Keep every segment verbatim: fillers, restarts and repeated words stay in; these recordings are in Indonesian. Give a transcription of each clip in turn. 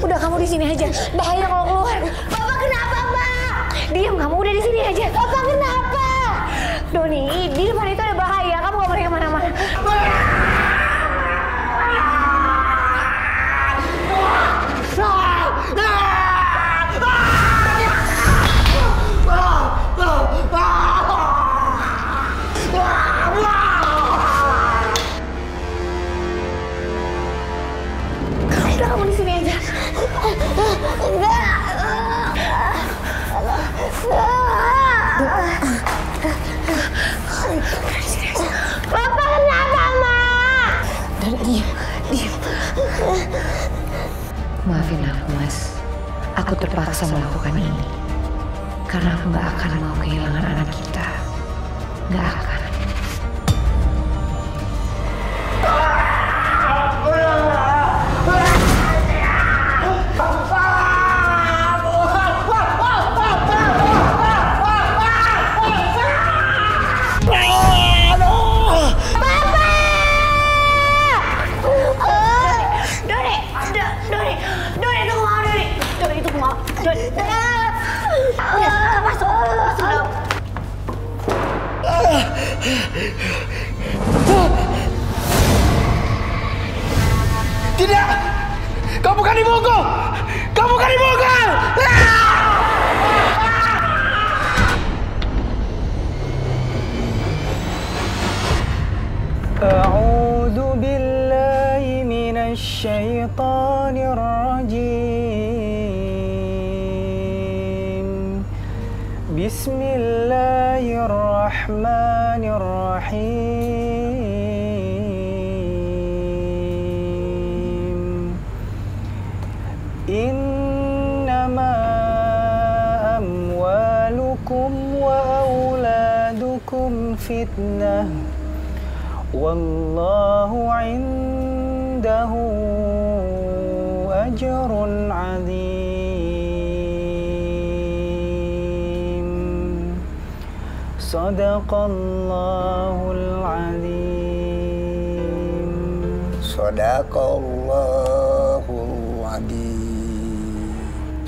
Udah kamu di sini aja. Bahaya kalau keluar. Papa kenapa, Pak? Diam kamu, udah di sini aja. Papa kenapa? Doni, di depan itu ada bahaya. Kamu gak boleh kemana-mana. Papa kenapa, Ma? Dan diam, diam. Maafin aku, Mas. Aku terpaksa melakukan ini karena aku nggak akan mau kehilangan anak kita. Nggak akan. Tidak! Kau bukan ibuku! Kau bukan ibuku! A'udzubillahi minasyaitonirrajim. Bismillahirrahmanirrahim. إنما أموالكم وأولادكم فتنة والله عنده أجر عظيم صدق الله العظيم صدق الله العظيم.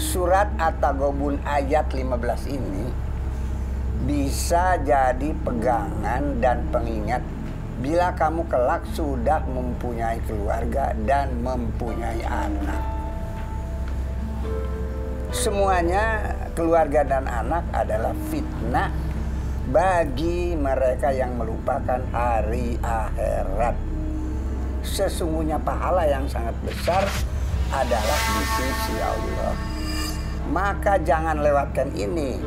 Surat At-Taghabun ayat lima belas ini bisa jadi pegangan dan pengingat bila kamu kelak sudah mempunyai keluarga dan mempunyai anak. Semuanya keluarga dan anak adalah fitnah bagi mereka yang melupakan hari akhirat. Sesungguhnya pahala yang sangat besar adalah di sisi Allah. Maka jangan lewatkan ini,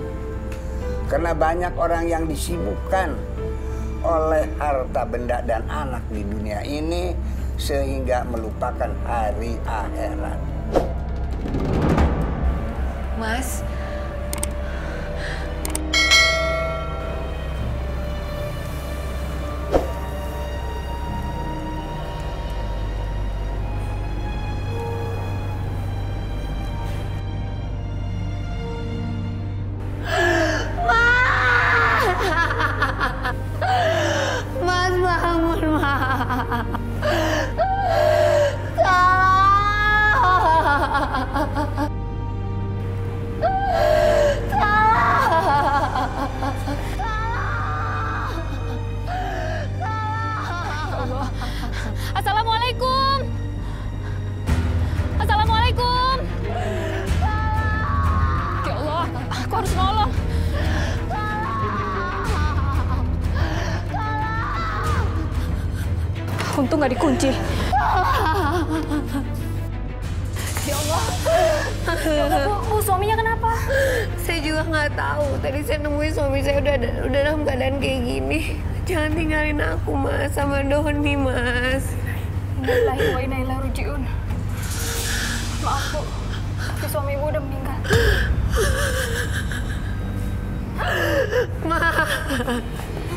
karena banyak orang yang disibukkan oleh harta benda dan anak di dunia ini sehingga melupakan hari akhirat. Mas, untung nggak dikunci. Ya Allah, ya Allah, oh, suaminya kenapa? Saya juga nggak tahu. Tadi saya nemuin suami saya udah udah dalam keadaan kayak gini. Jangan tinggalin aku, Mas, sama Doni, Mas. Innalillahi wa inna ilaihi raji'un. Maaf, Bu, tapi suami Ibu udah meninggal. Ma,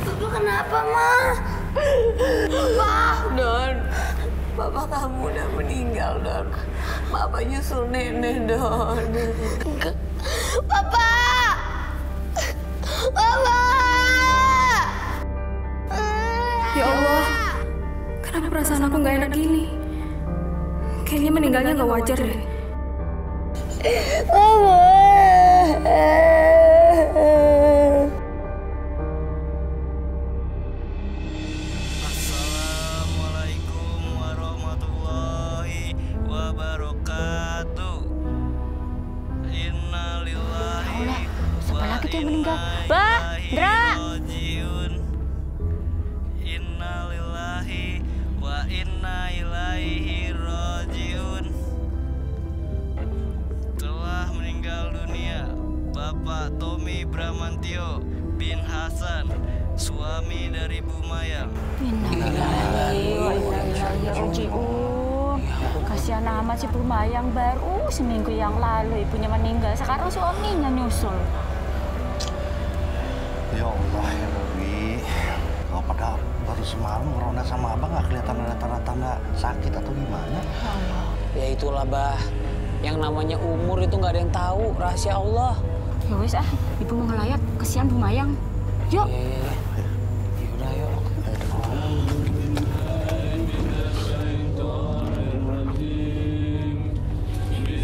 Ibu kenapa, Ma? Papa, Don, papa kamu udah meninggal, Don. Papa nyusul nenek, Don. Papa, papa. Ya Allah, kenapa perasaan aku nggak enak gini? Kayaknya meninggalnya nggak wajar deh. Assalamualaikum warahmatullahi wabarakatuh. Innalillahi wa inna ilaihi raji'un. Siapa lagi tuh yang meninggal? Pak, Andra. Innalillahi wa inna ilaihi raji'un. Telah meninggal dunia Bapak Tommy Bramantio bin Hasan, suami dari Bu Mayang. Innalillahi wa inna ilaihi raji'un. Kasihan amat si Bu Mayang, baru seminggu yang lalu ibunya meninggal, sekarang suaminya nyusul. Ya Allah ya Rabbi, kalau padahal baru semalam ngeronda sama Abang nggak kelihatan ada tanda-tanda sakit atau gimana? Allah. Ya itulah bah, yang namanya umur itu nggak ada yang tahu, rahasia Allah. Ya wes ah, ibu mau ngelayat, kesian Bu Mayang. Yuk. Ya udah yuk.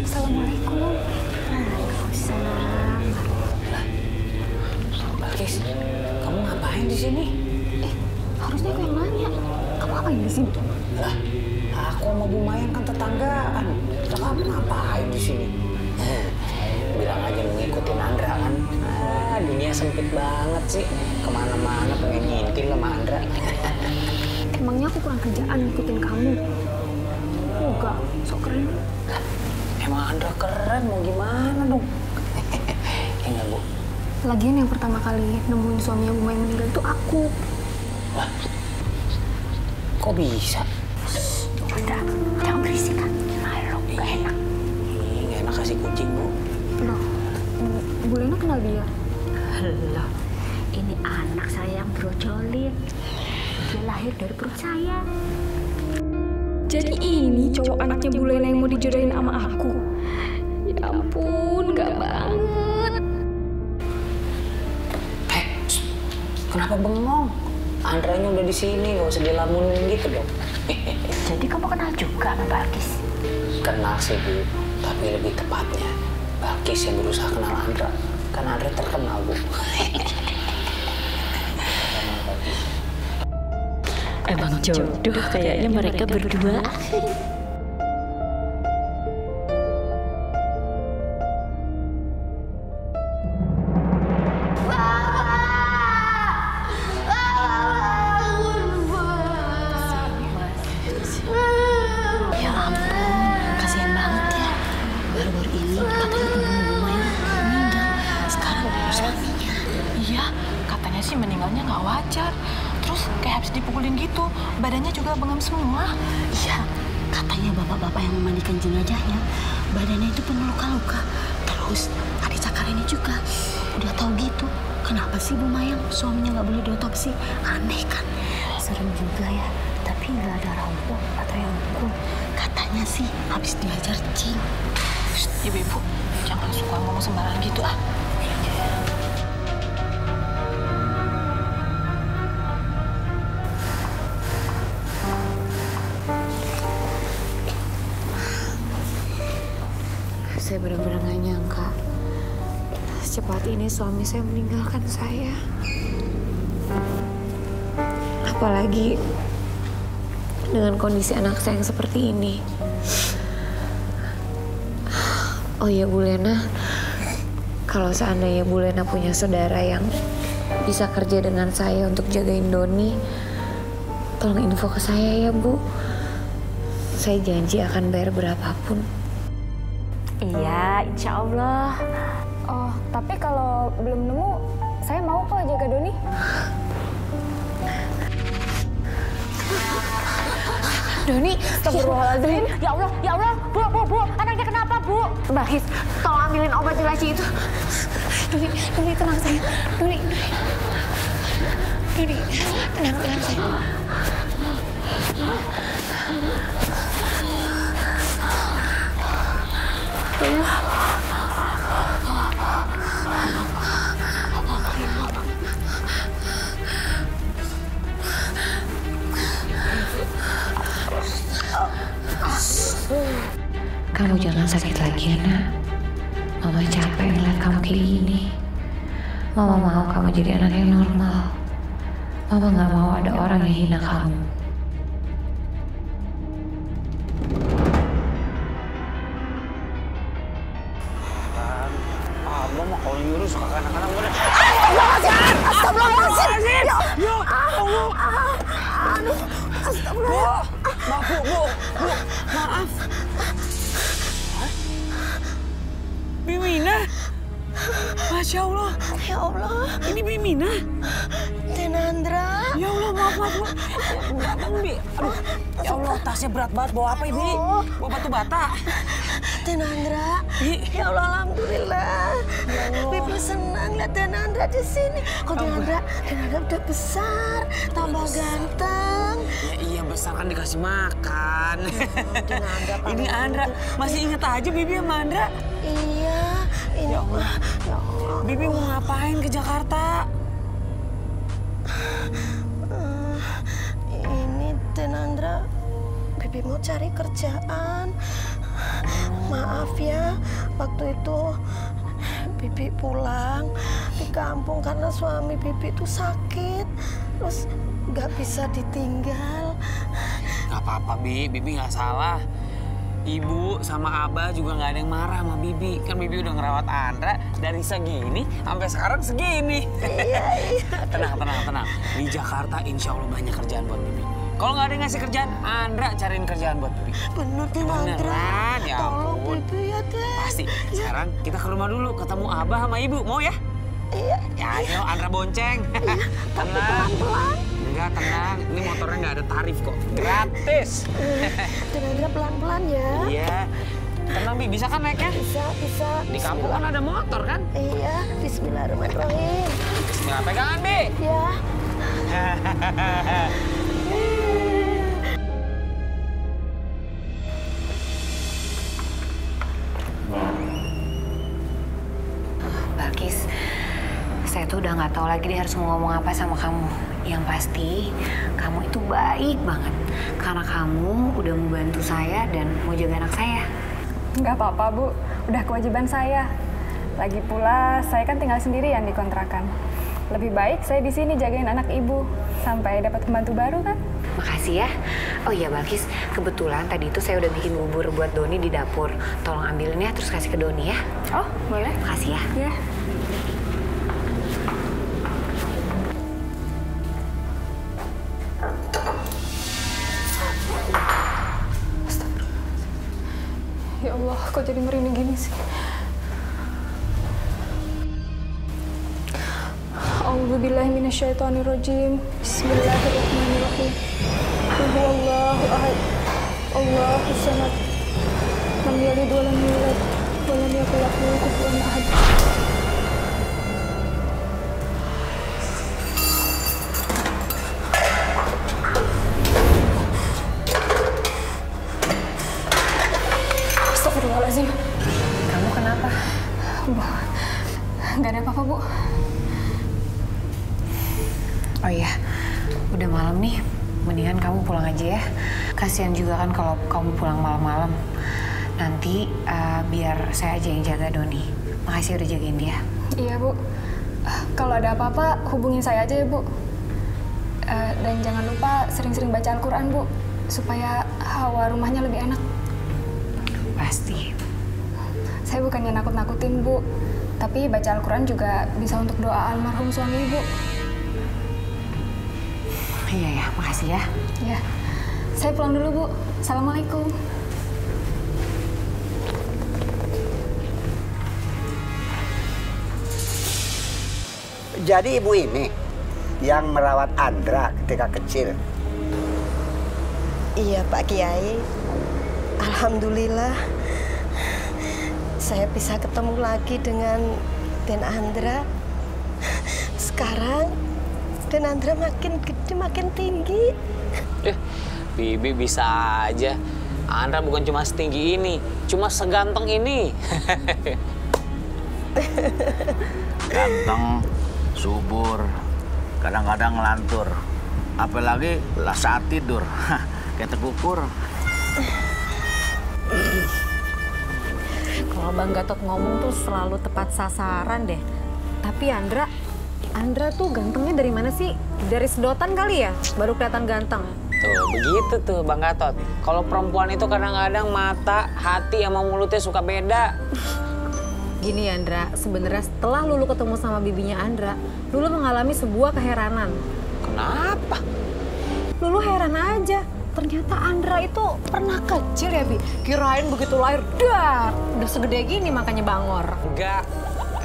Assalamualaikum. Waalaikumsalam. Balkis, kamu ngapain di sini? Eh, harusnya aku yang nanya. Kamu ngapain di sini? Lah, aku sama Bu Mayang kan tetanggaan. Kamu ngapain di sini? Bilang aja ngikutin Andra kan. Ah, dunia sempit banget sih. Kemana-mana pengen ngintil sama Andra. Emangnya aku kurang kerjaan ngikutin kamu? Enggak, sok keren. Emang Andra keren, mau gimana dong? Ya nggak, Bu? Lagian yang pertama kali nemuin suaminya Bu Mayang meninggal itu aku. Wah, kok bisa? Udah, jangan berisik kan? Malu, nggak enak. Ih, nggak enak kasih kucing, Bu. Loh, Bu Lena kenal dia? Loh, ini anak saya yang brojolin. Dia lahir dari perut saya. Jadi ini cowok anaknya Bu Lena yang mau dijodohin sama aku. Ya ampun, gak banget. Hei, kenapa bengong? Andranya udah di sini, gak usah dilamunin gitu dong. Jadi kamu kenal juga sama Balkis? Kenal sih, Bu. Tapi lebih tepatnya, Balkis yang berusaha kenal Andra. Kan Andra terkenal, Bu. Emang jodoh kayaknya mereka berdua. Saya benar-benar gak nyangka secepat ini suami saya meninggalkan saya. Apalagi dengan kondisi anak saya yang seperti ini. Oh iya Bu Lena, kalau seandainya Bu Lena punya saudara yang bisa kerja dengan saya untuk jagain Doni, tolong info ke saya ya Bu. Saya janji akan bayar berapapun. Iya, insya Allah. Oh, tapi kalau belum nemu, saya mau kok jaga Doni. Doni, Astagfirullahaladzim. Ya Allah, ya Allah. Bu, Bu, Bu. Anaknya kenapa, Bu? Mbak Kis, tolong ambilin obat ilaci itu. Doni, Doni, tenang sayang. Doni, Doni. Doni, tenang, tenang sayang. Oh. Kamu jangan sakit lagi, Nak. Mama capek ngeliat kamu kayak gini. Mama mau kamu jadi anak yang normal. Mama gak mau ada orang yang hina kamu. Abang mah kalau nyuruh suka kanak-kanak bener. Astagfirullahaladzim! Astagfirullahaladzim! Ya Allah! Aduh, astagfirullah. Maaf, Bu, Bu, Bu, maaf. Bimina? Masya Allah. Ya Allah. Ini Bimina? Dan Andra. Ya Allah, maaf, maaf, maaf. Ya Allah, ya Allah, tasnya berat banget. Bawa apa, Ibi? Bawa batu bata. Dan Andra. Ya Allah, alhamdulillah. Ya Allah. Bibi senang lihat Dan Andra di sini. Kok Dan Andra, Dan Andra udah besar, tambah ganteng. Ya iya, besar kan dikasih makan. Dan Andra. Ini Andra. Masih inget aja Bibi sama Andra? Iya. Ya Allah. Ya Allah. Bibi mau ngapain ke Jakarta? Uh, ini Den Andra, Bibi mau cari kerjaan. Maaf ya, waktu itu Bibi pulang di kampung karena suami Bibi itu sakit, terus nggak bisa ditinggal. Nggak apa-apa, Bi, Bibi nggak salah. Ibu sama Abah juga nggak ada yang marah sama Bibi. Kan Bibi udah ngerawat Andra dari segini sampai sekarang segini. Iya, iya. Tenang, tenang, tenang. Di Jakarta insya Allah banyak kerjaan buat Bibi. Kalau nggak ada yang ngasih kerjaan, Andra cariin kerjaan buat Bibi. Bener deh, Andra. Ya tolong ampun. Bibi ya, deh. Pasti. Sekarang kita ke rumah dulu ketemu Abah sama Ibu. Mau ya? Iya. Ya, ayo Andra bonceng. Iya, tapi pelan-pelan. Enggak, tenang. Ini motornya nggak ada tarif kok. Gratis. Tenang, pelan-pelan ya. Iya. Tenang, Bi. Bisa kan naiknya? Bisa, bisa. Di kampung kan ada motor, kan? Iya. Bismillahirrahmanirrahim. Bismillah. Pegangan, Bi. Iya. Mbak Kis, saya tuh udah nggak tahu lagi dia harus mau ngomong apa sama kamu. Yang pasti, kamu itu baik banget. Karena kamu udah membantu saya dan mau jaga anak saya. Nggak apa-apa, Bu. Udah kewajiban saya. Lagi pula, saya kan tinggal sendirian di kontrakan. Lebih baik saya di sini jagain anak Ibu. Sampai dapat pembantu baru, kan? Makasih ya. Oh iya, Balkis. Kebetulan tadi itu saya udah bikin bubur buat Doni di dapur. Tolong ambilin ya, terus kasih ke Doni ya. Oh, boleh. Makasih ya. Iya. Ya Allah, kok jadi merinding gini sih? A'udzubillahi minasyaitonirrajim. Bismillahirrahmanirrahim. Qul huwallahu ahad. Allahus samad. Lam yalid wa lam yulad wa lam yakul lahu kufuwan ahad. Astaghfirullahaladzim. Kamu kenapa? Bu, nggak ada apa-apa, Bu. Oh iya, udah malam nih, mendingan kamu pulang aja ya. Kasihan juga kan kalau kamu pulang malam-malam. Nanti uh, biar saya aja yang jaga Doni. Makasih udah jagain dia. Iya, Bu. Uh, kalau ada apa-apa, hubungin saya aja ya, Bu. Uh, dan jangan lupa sering-sering baca Al-Quran, Bu. Supaya hawa rumahnya lebih enak. Pasti. Saya bukannya nakut-nakutin, Bu. Tapi baca Al-Quran juga bisa untuk doa almarhum suami Ibu. Iya ya, makasih ya. Iya. Saya pulang dulu, Bu. Assalamualaikum. Jadi ibu ini yang merawat Andra ketika kecil. Iya, Pak Kiai. Alhamdulillah. Saya bisa ketemu lagi dengan Den Andra. Sekarang Dan Andra makin gede, makin tinggi. Eh, Bibi bisa aja. Andra bukan cuma setinggi ini, cuma seganteng ini. Ganteng, subur, kadang-kadang ngelantur. Apalagi lah saat tidur, kayak terkukur. Kalau Bang Gatot ngomong tuh selalu tepat sasaran deh. Tapi Andra, Andra tuh gantengnya dari mana sih? Dari sedotan kali ya? Baru kelihatan ganteng. Tuh, begitu tuh Bang Gatot. Kalau perempuan itu kadang-kadang mata, hati sama mulutnya suka beda. Gini Andra, sebenarnya setelah Lulu ketemu sama bibinya Andra, Lulu mengalami sebuah keheranan. Kenapa? Lulu heran aja. Ternyata Andra itu pernah kecil ya, Bi. Kirain begitu lahir, dar, udah segede gini makanya bangor. Enggak.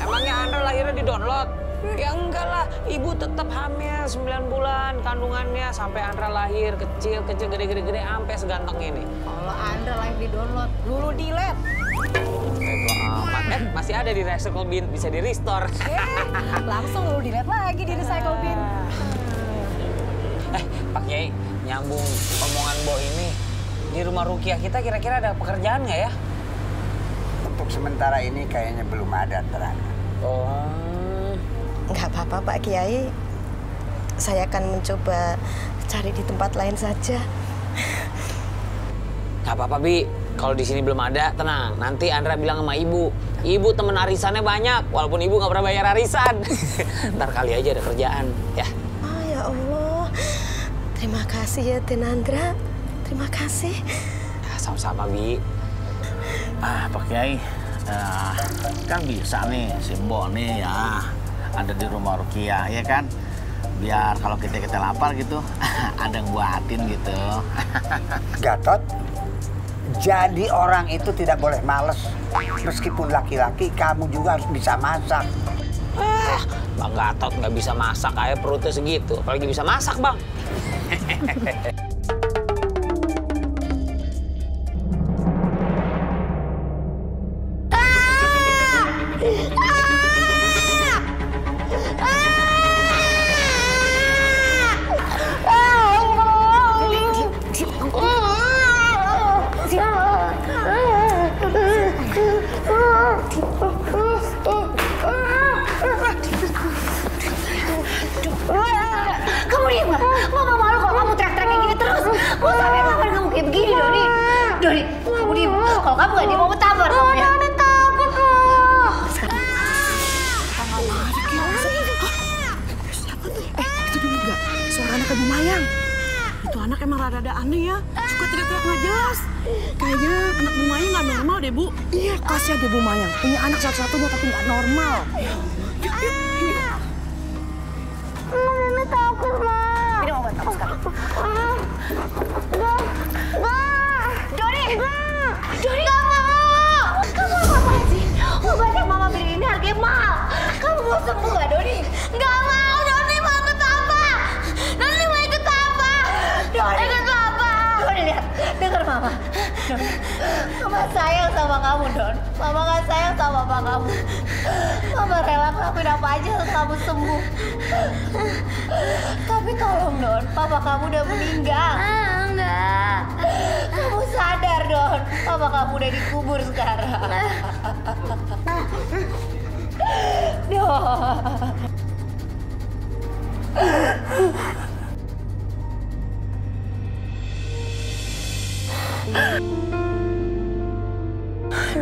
Emangnya Andra lahirnya di download? Ya enggak lah. Ibu tetap hamil sembilan bulan kandungannya sampai Andra lahir kecil, kecil, gede, gede, gede, sampai seganteng ini. Kalau Andra lahir di download, Lulu delete. Eh, masih ada di recycle bin, bisa di restore. Eh, langsung Lulu delete lagi di recycle bin. Eh, Pak Kiai, nyambung omongan Bo ini, di rumah Rukia kita kira-kira ada pekerjaan nggak ya? Untuk sementara ini kayaknya belum ada terang. Oh, nggak apa-apa Pak Kiai, saya akan mencoba cari di tempat lain saja. Nggak apa-apa Bi, kalau di sini belum ada tenang. Nanti Andra bilang sama ibu, ibu temen arisannya banyak, walaupun ibu nggak pernah bayar arisan. Ntar kali aja ada kerjaan, ya. Oh ya Allah. Terima kasih ya, Denandra. Terima kasih. Sama-sama, Bi. Ah, Pak Kiai, ah, kan bisa nih, Simbo nih ya. Ada di rumah Rukia, ya kan? Biar kalau kita-kita lapar gitu, ada yang buatin gitu. Gatot, jadi orang itu tidak boleh males. Meskipun laki-laki, kamu juga harus bisa masak. Ah, Bang Gatot nggak bisa masak, kayak perutnya segitu. Apalagi bisa masak, Bang.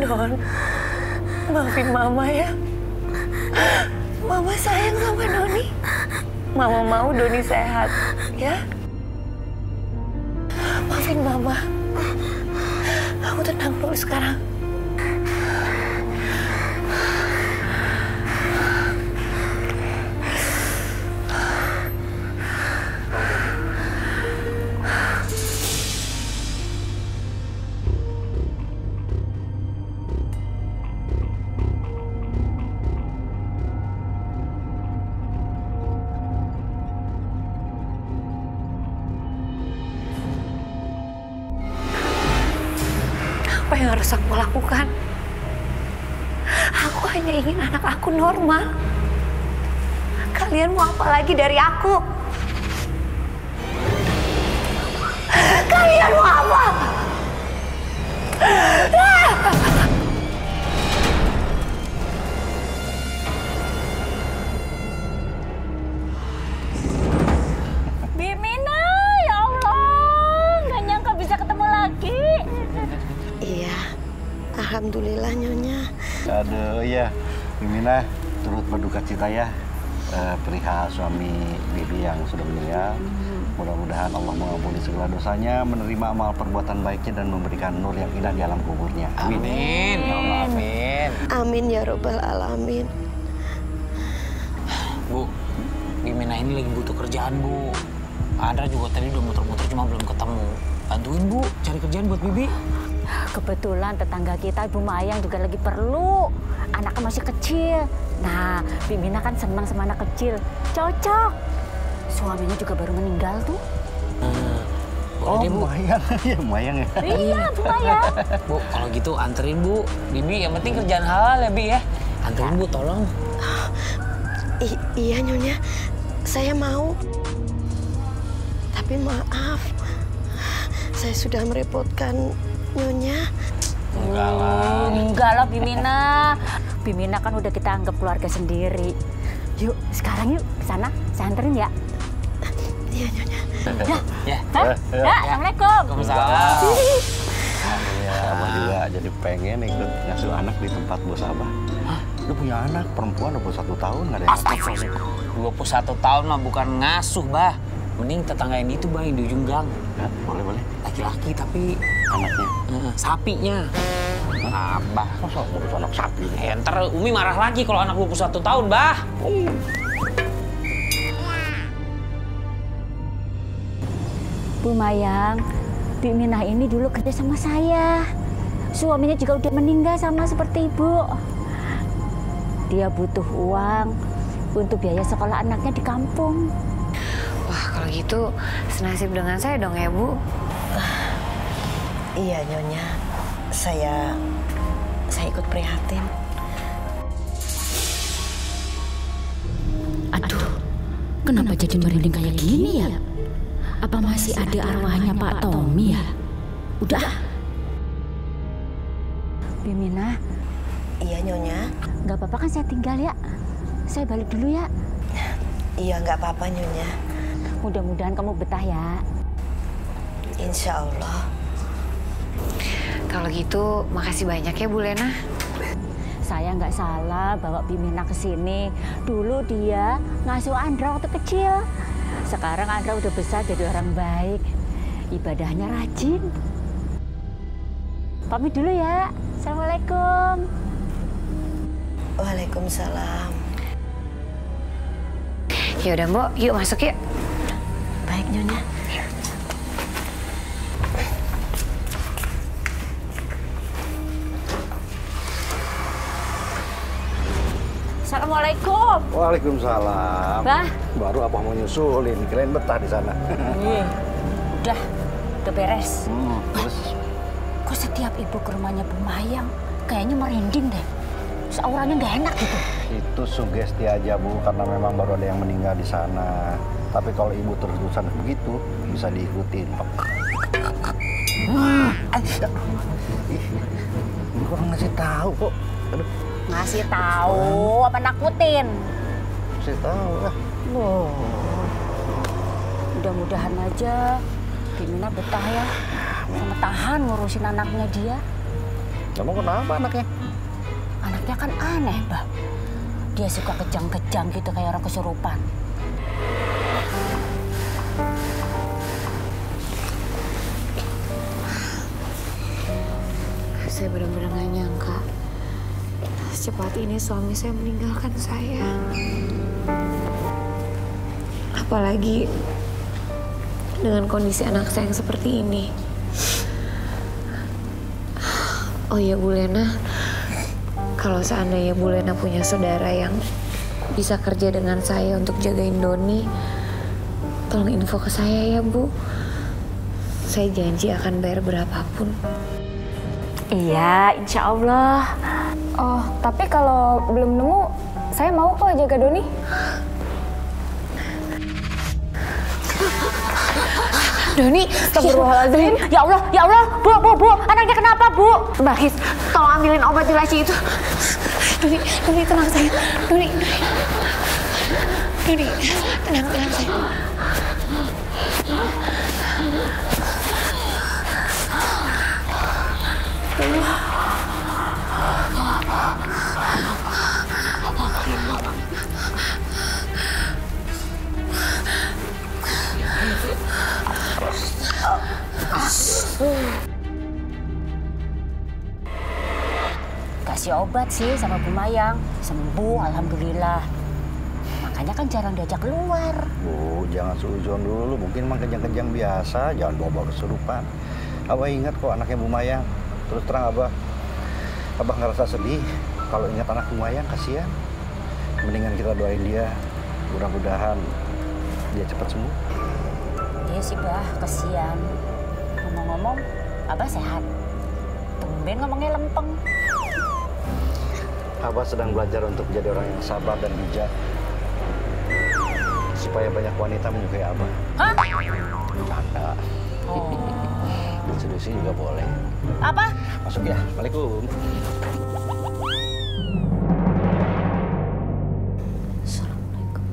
Don, maafin Mama ya. Mama sayang sama Doni. Mama mau Doni sehat, ya. Maafin Mama. Aku tenang dulu sekarang. Normal. Kalian mau apa lagi dari aku? Kalian mau apa? Bimina, ya Allah, nggak nyangka bisa ketemu lagi. Iya, alhamdulillah Nyonya. Aduh, iya. Minah turut berduka cita ya, eh, perihal suami bibi yang sudah meninggal. Mudah-mudahan Allah mengampuni segala dosanya, menerima amal perbuatan baiknya, dan memberikan nur yang indah di alam kuburnya. Amin. Amin. Amin. Amin ya Rabbal Alamin. Bu, Minah ini lagi butuh kerjaan, Bu. Andra juga tadi udah muter-muter cuma belum ketemu. Bantuin, Bu, cari kerjaan buat bibi. Kebetulan tetangga kita, Bu Mayang, juga lagi perlu. Anaknya masih kecil. Nah, Bimina kan senang sama anak kecil. Cocok. Suaminya juga baru meninggal tuh. Hmm. Oh, Bu Mayang. Ya, Bu Mayang ya? Iya, Bu Mayang. Bu, kalau gitu anterin, Bu. Bibi, yang penting kerjaan halal ya, Bi, ya. Anterin, Bu, tolong. I iya, Nyonya. Saya mau. Tapi maaf. Saya sudah merepotkan Nyonya. Enggak lah. Enggak lah, Bimina. Bimina kan udah kita anggap keluarga sendiri. Yuk, sekarang yuk ke sana. Saya anterin ya. Iya, Nyonya. Ya. Ya. Hah? Ya. Assalamualaikum. Waalaikumsalam. Ya, Abah juga jadi pengen ikut ngasuh anak di tempat bos Abah. Hah? Lu punya anak perempuan dua puluh satu tahun nggak ada yang ngasuh. dua puluh satu tahun mah bukan ngasuh, Bah. Mending tetangga ini tuh bayi di ujung gang. Ya, boleh, boleh. Laki-laki tapi anaknya. Uh, sapinya. Hah? Abah. Masa ngurus anak sapi? Eh, ntar Umi marah lagi kalau anak dua puluh satu tahun, Bah. Hmm. Bu Mayang, Bi Minah ini dulu kerja sama saya. Suaminya juga udah meninggal sama seperti Ibu. Dia butuh uang untuk biaya sekolah anaknya di kampung. Wah, kalau gitu senasib dengan saya dong ya, Bu. Iya, Nyonya. Saya saya ikut prihatin. Aduh, kenapa, kenapa jadi merinding kayak gini ya? Apa masih ada arwahnya Pak Tommy ya? Udah. Bimina. Iya, Nyonya. Nggak apa-apa kan saya tinggal ya? Saya balik dulu ya. Iya, nggak apa-apa, Nyonya. Mudah-mudahan kamu betah ya. Insya Allah. Kalau gitu, makasih banyak ya, Bu Lena. Saya nggak salah bawa Bimina ke sini. Dulu dia ngasuh Andra waktu kecil. Sekarang Andra udah besar jadi orang baik. Ibadahnya rajin. Pamit dulu ya. Assalamualaikum. Waalaikumsalam. Yaudah, Mbok. Yuk masuk yuk. Baik, Nyonya. Assalamualaikum. Waalaikumsalam. Bah. Baru Abah mau nyusulin. Kalian betah di sana. Iya. Udah. Udah beres. Hmm, terus. Kok setiap ibu ke rumahnya Bu Mayang kayaknya merinding deh. Terus auranya nggak enak gitu. Itu sugesti aja, Bu. Karena memang baru ada yang meninggal di sana. Tapi kalau ibu terus-terusan begitu, bisa diikutin. Hmm, aduh. Ini orang ngasih tahu kok. Aduh. Ngasih tahu apa nakutin? Ngasih tahu lah. Loh. Mudah-mudahan aja Bimina betah ya. Sama tahan ngurusin anaknya dia. Kamu kenapa anaknya? Anaknya kan aneh, Bah. Dia suka kejang-kejang gitu kayak orang kesurupan. Saya benar-benar gak nyangka secepat ini suami saya meninggalkan saya. Apalagi dengan kondisi anak saya yang seperti ini. Oh ya, Bu Lena, kalau seandainya Bu Lena punya saudara yang bisa kerja dengan saya untuk jagain Doni, tolong info ke saya ya, Bu. Saya janji akan bayar berapapun. Iya, insya Allah. Oh, tapi kalau belum nemu, saya mau kok jaga Doni. Doni, Astagfirullahaladzim. Ya Allah, ya Allah. Bu, Bu, Bu, anaknya kenapa, Bu? Mbak Kis, tolong ambilin obat dilasi itu. Doni, Doni, tenang saya. Doni, Doni. Doni, tenang, tenang saya. Oh, Kasih obat sih sama Bu Mayang, sembuh alhamdulillah. Makanya kan jarang diajak keluar. Bu, jangan suzon dulu, mungkin emang kejang-kejang biasa, jangan bawa-bawa kesurupan. Abah ingat kok anaknya Bu Mayang. Terus terang Abah, Abah ngerasa sedih kalau ingat anak Bu Mayang, kasihan. Mendingan kita doain dia, mudah-mudahan dia cepat sembuh. Iya sih Bah, kasihan. Ngomong-ngomong, Abah sehat. Tumben ngomongnya lempeng. Abah sedang belajar untuk menjadi orang yang sabar dan bijak. Supaya banyak wanita menyukai Abah. Hah? Bercanda. Oh. Diseriusin juga boleh. Apa? Masuk ya. Waalaikumsalam. Assalamualaikum.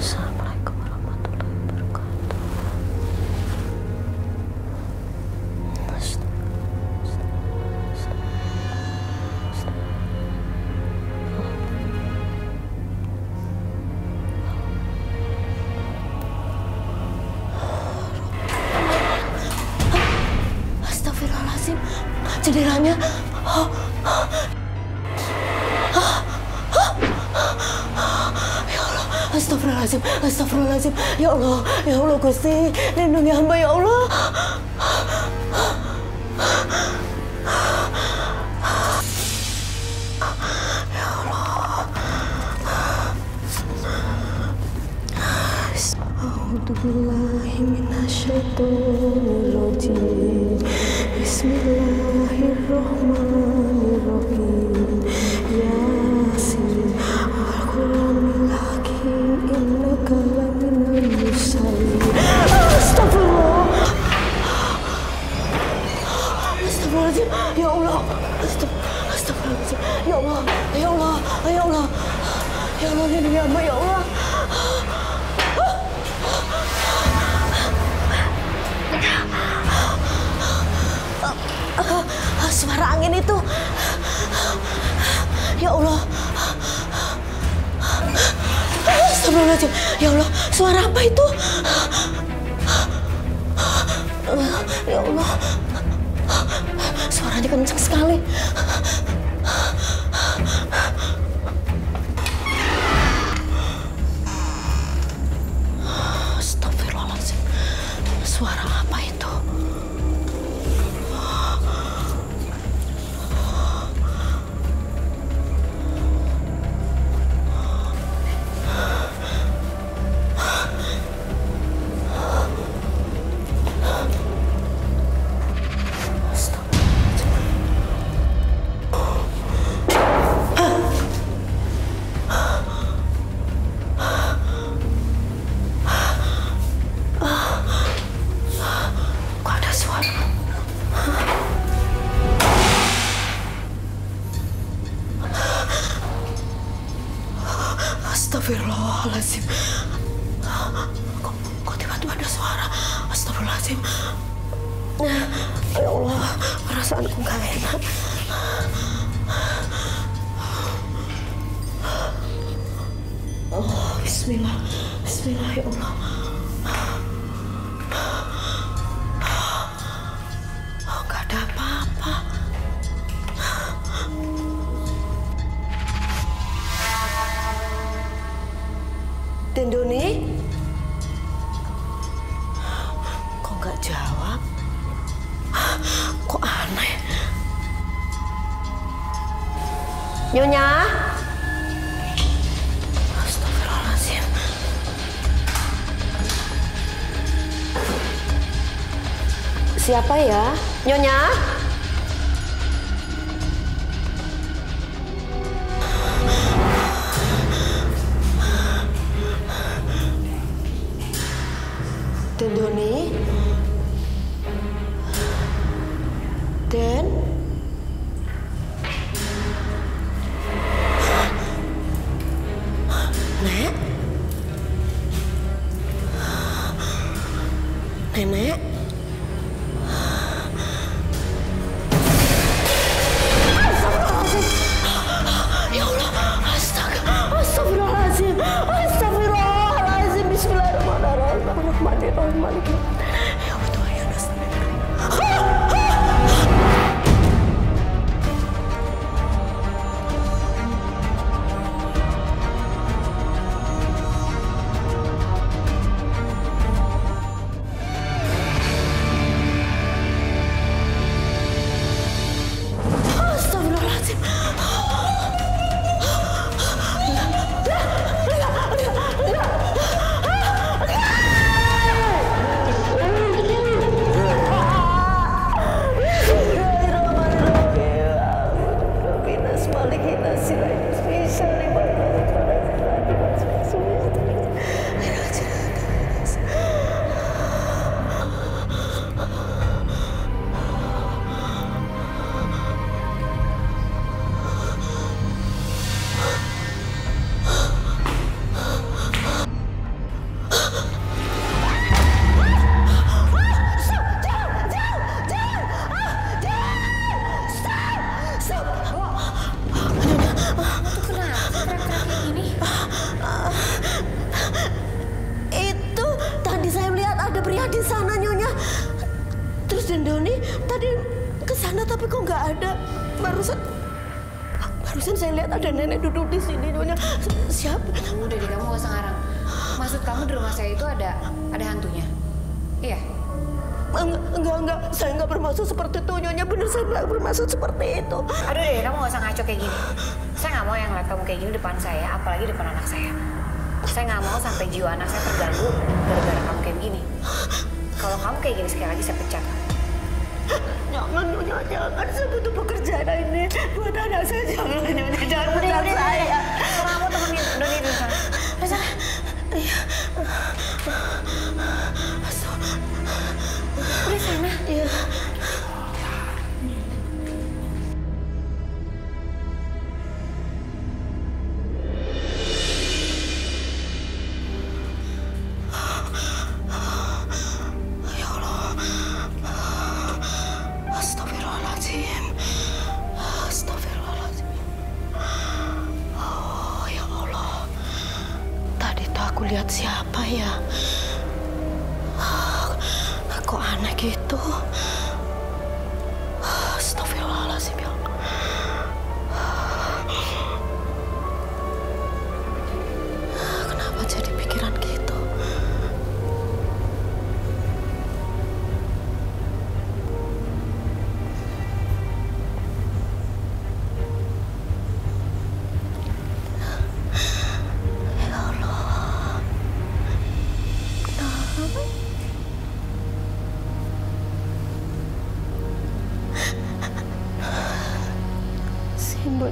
Assalamualaikum warahmatullahi wabarakatuh. Astaghfirullah. Jenderanya, oh, oh. Ah, ah, ah. Ya Allah, Astaghfirullahaladzim, Astaghfirullahaladzim, Ya Allah, Ya Allah Gusti, lindungi hamba Ya Allah. Ya Allah. A'udzubillahi minasyaitonirrajim. Bismillahirrahmanirrahim. Yasin Al-Quranil Hakim innaka laminal mursalin. Astagfirullah. Astagfirullahaladzim. Ya Allah. Astagfirullahaladzim. Ya Allah. Ya Allah. Ya Allah. Ya Allah lindungi hamba Ya Allah. Suara angin itu, ya Allah, Astagfirullahaladzim, ya Allah, suara apa itu, ya Allah, suaranya kencang sekali. Astagfirullahaladzim, suara apa itu? Astagfirullahaladzim. Kok, kok tiba-tiba ada suara? Astagfirullahaladzim. Ya Allah, perasaanku gak enak. Oh, bismillah. Bismillah, ya Allah. Oh, gak ada apa-apa. Dan Doni? Kok nggak jawab? Kok aneh? Nyonya? Astagfirullahaladzim. Siapa ya? Nyonya? Doni, Dan, Nek, Nenek, Ya Allah, astaga, astagfirullahaladzim, astagfirullahaladzim, Bismillahirrahmanirrahim.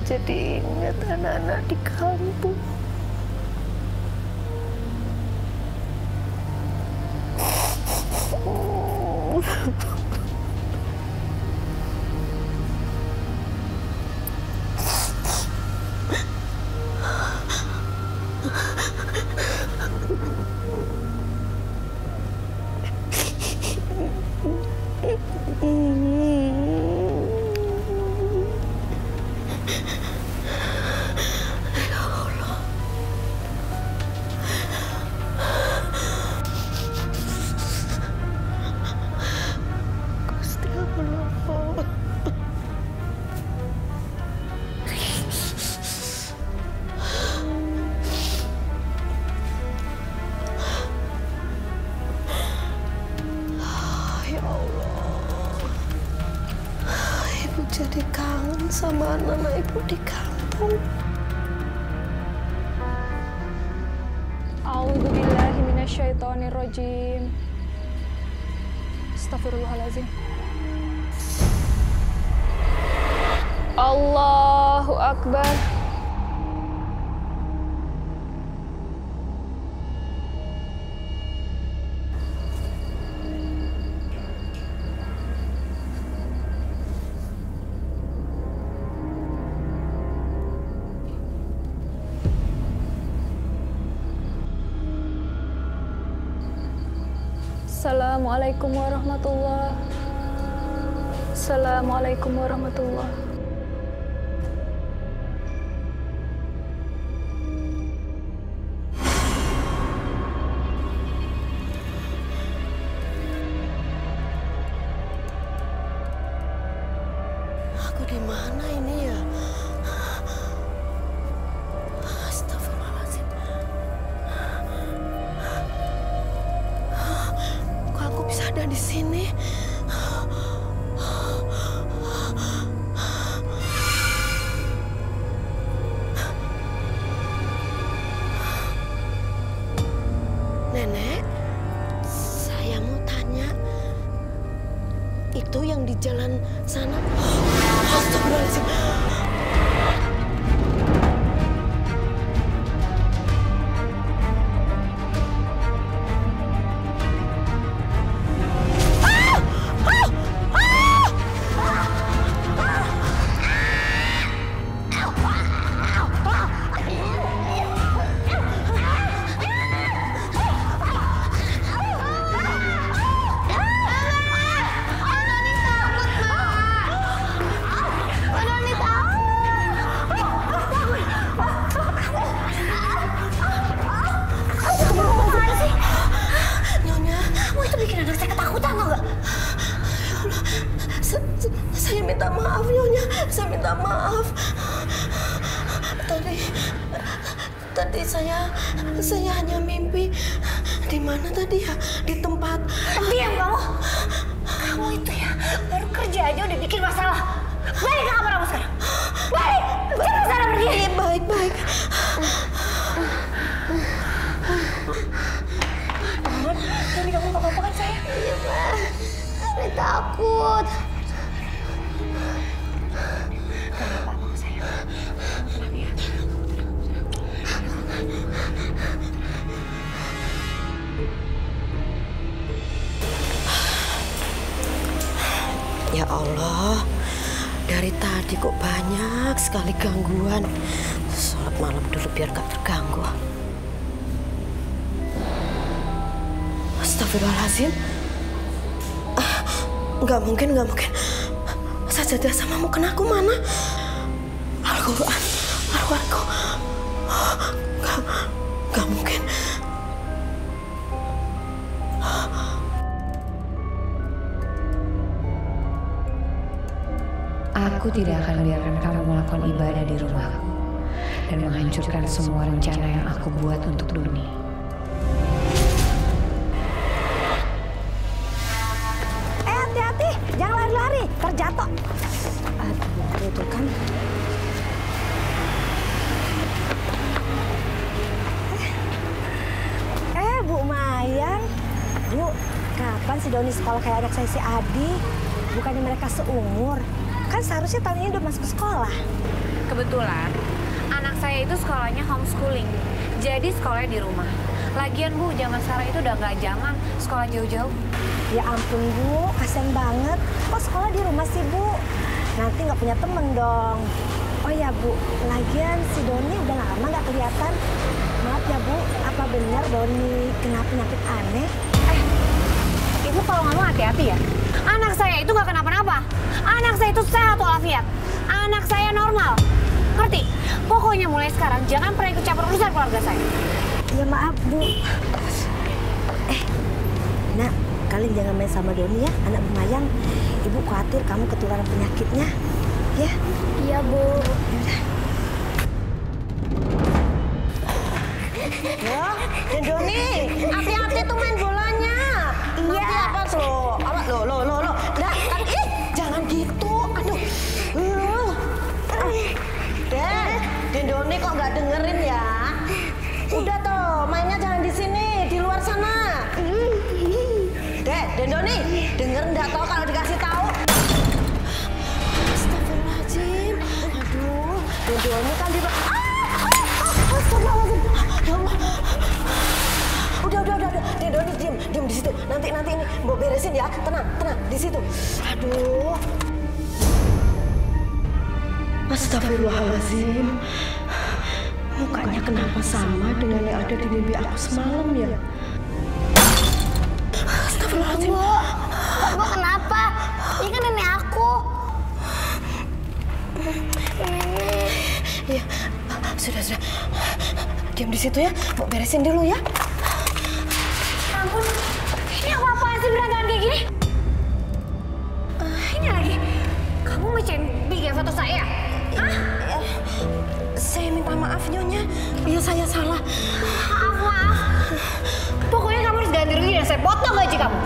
Jadi ingat anak-anak di kampung. Oh. Sama anak-anak ibu di kampung. A'udzubillahi minasyaitonirrajim. Astaghfirullahaladzim. Allahu Akbar. Assalamualaikum warahmatullahi wabarakatuh. Assalamualaikum warahmatullahi wabarakatuh. ada di sini. Nenek, saya mau tanya, itu yang di jalan sana? Astagfirullahaladzim. Ya Allah, dari tadi kok banyak sekali gangguan. Sholat malam dulu biar gak terganggu. Astaghfirullahaladzim. Ah, gak mungkin, gak mungkin. Sajadah sama mukenaku mana? Al-Quran, Al-Quranku. Gak, gak mungkin. Aku tidak akan biarkan kamu melakukan ibadah di rumahku dan menghancurkan semua rencana yang aku buat untuk Doni. Eh, hati-hati, jangan lari-lari, terjatuh. Aduh, itu kan. Eh, Bu Mayang, Bu, kapan si Doni sekolah kayak anak saya si Adi? Bukannya mereka seumur? Kan seharusnya tahun ini udah masuk sekolah. Kebetulan, anak saya itu sekolahnya homeschooling. Jadi sekolahnya di rumah. Lagian Bu, zaman sekarang itu udah nggak zaman sekolah jauh-jauh. Ya ampun Bu, kasihan banget. Kok sekolah di rumah sih Bu? Nanti nggak punya temen dong. Oh ya Bu, lagian si Doni udah lama nggak kelihatan. Maaf ya Bu, apa benar Doni kena penyakit aneh? Eh, Ibu kalau ngomong hati-hati ya. Anak saya itu gak kenapa-napa. Anak saya itu sehat walafiat. Anak saya normal. Ngerti? Pokoknya mulai sekarang jangan pernah ikut campur urusan keluarga saya. Ya maaf Bu. Eh, Nak, kalian jangan main sama Doni ya, anak Bu Mayang. Ibu khawatir kamu ketularan penyakitnya. Ya? Iya Bu. Yaudah. Wah, Doni, hati-hati tuh main bolanya. Iya. Nanti apa tuh? Awas lo, lo, lo, lo. Nah, ih, jangan gitu. Aduh. Uh. Den, Den Doni kok nggak dengerin ya? Udah toh, mainnya jangan di sini, di luar sana. Den, Den Doni, denger nggak toh kalau dikasih tahu? Astagfirullahaladzim. Aduh, Den Doni kan di luar. Ah, ah, astagfirullahaladzim. Ya Allah. Udah, udah, udah, udah. Den Doni diam, diam di situ. Nanti, nanti ini Mbok beresin ya. Tenang, tenang, di situ. Aduh. Astagfirullahaladzim. Mukanya kenapa sama dengan yang ada di mimpi aku semalam ya? Astagfirullahaladzim. Bu, Bu kenapa? Ini kan nenek aku. Nenek. Ya, sudah, sudah. Diam di situ ya. Mbok beresin dulu ya. Ampun, ini apa-apaan sih berantakan kayak gini? Uh, ini lagi, kamu mecahin bikin foto saya? Hah? Uh, saya minta maaf Nyonya, iya saya salah. Maaf, maaf. Pokoknya kamu harus ganti rugi dan saya potong gaji kamu.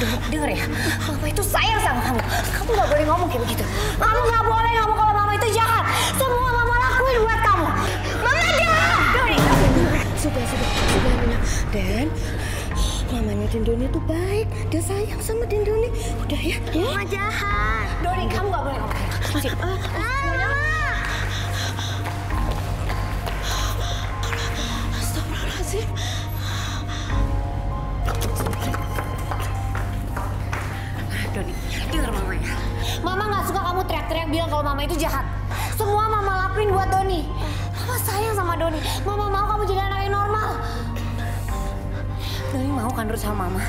Dengar ya, Mama itu sayang sama kamu. Kamu gak boleh ngomong kayak begitu. Kamu gak boleh ngomong kalau Mama itu jahat. Semua Mama lakuin buat kamu. Mama dengar! Doni! Sudah, sudah, sudah, Nina. Dan mamanya Doni tuh baik. Dia sayang sama Doni. Udah ya? Mama jahat. Doni, kamu gak boleh ngomong kayak begitu. Doni, dengar Mama ya. Mama gak suka kamu teriak-teriak bilang kalau Mama itu jahat. Semua Mama lakuin buat Doni. Mama sayang sama Doni. Mama mau kamu jadi anak yang normal. Doni mau kan terus sama Mama?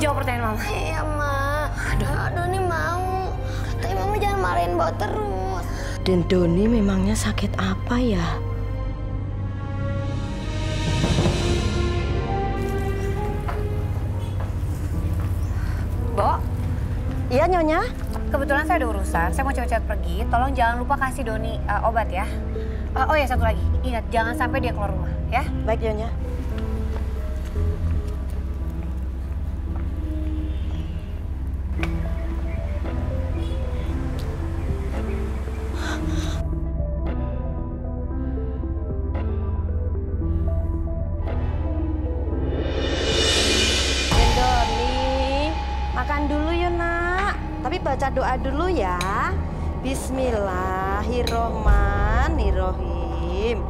Jawab pertanyaan Mama. Iya, Ma. Doni mau. Tapi Mama jangan marahin Mbak terus. Dan Doni memangnya sakit apa ya? Iya, Nyonya. Kebetulan saya ada urusan, saya mau cepat-cepat pergi. Tolong jangan lupa kasih Doni uh, obat ya. Uh, oh ya, satu lagi. Ingat, jangan sampai dia keluar rumah ya. Baik, Nyonya. Baca doa dulu ya. Bismillahirrahmanirrahim.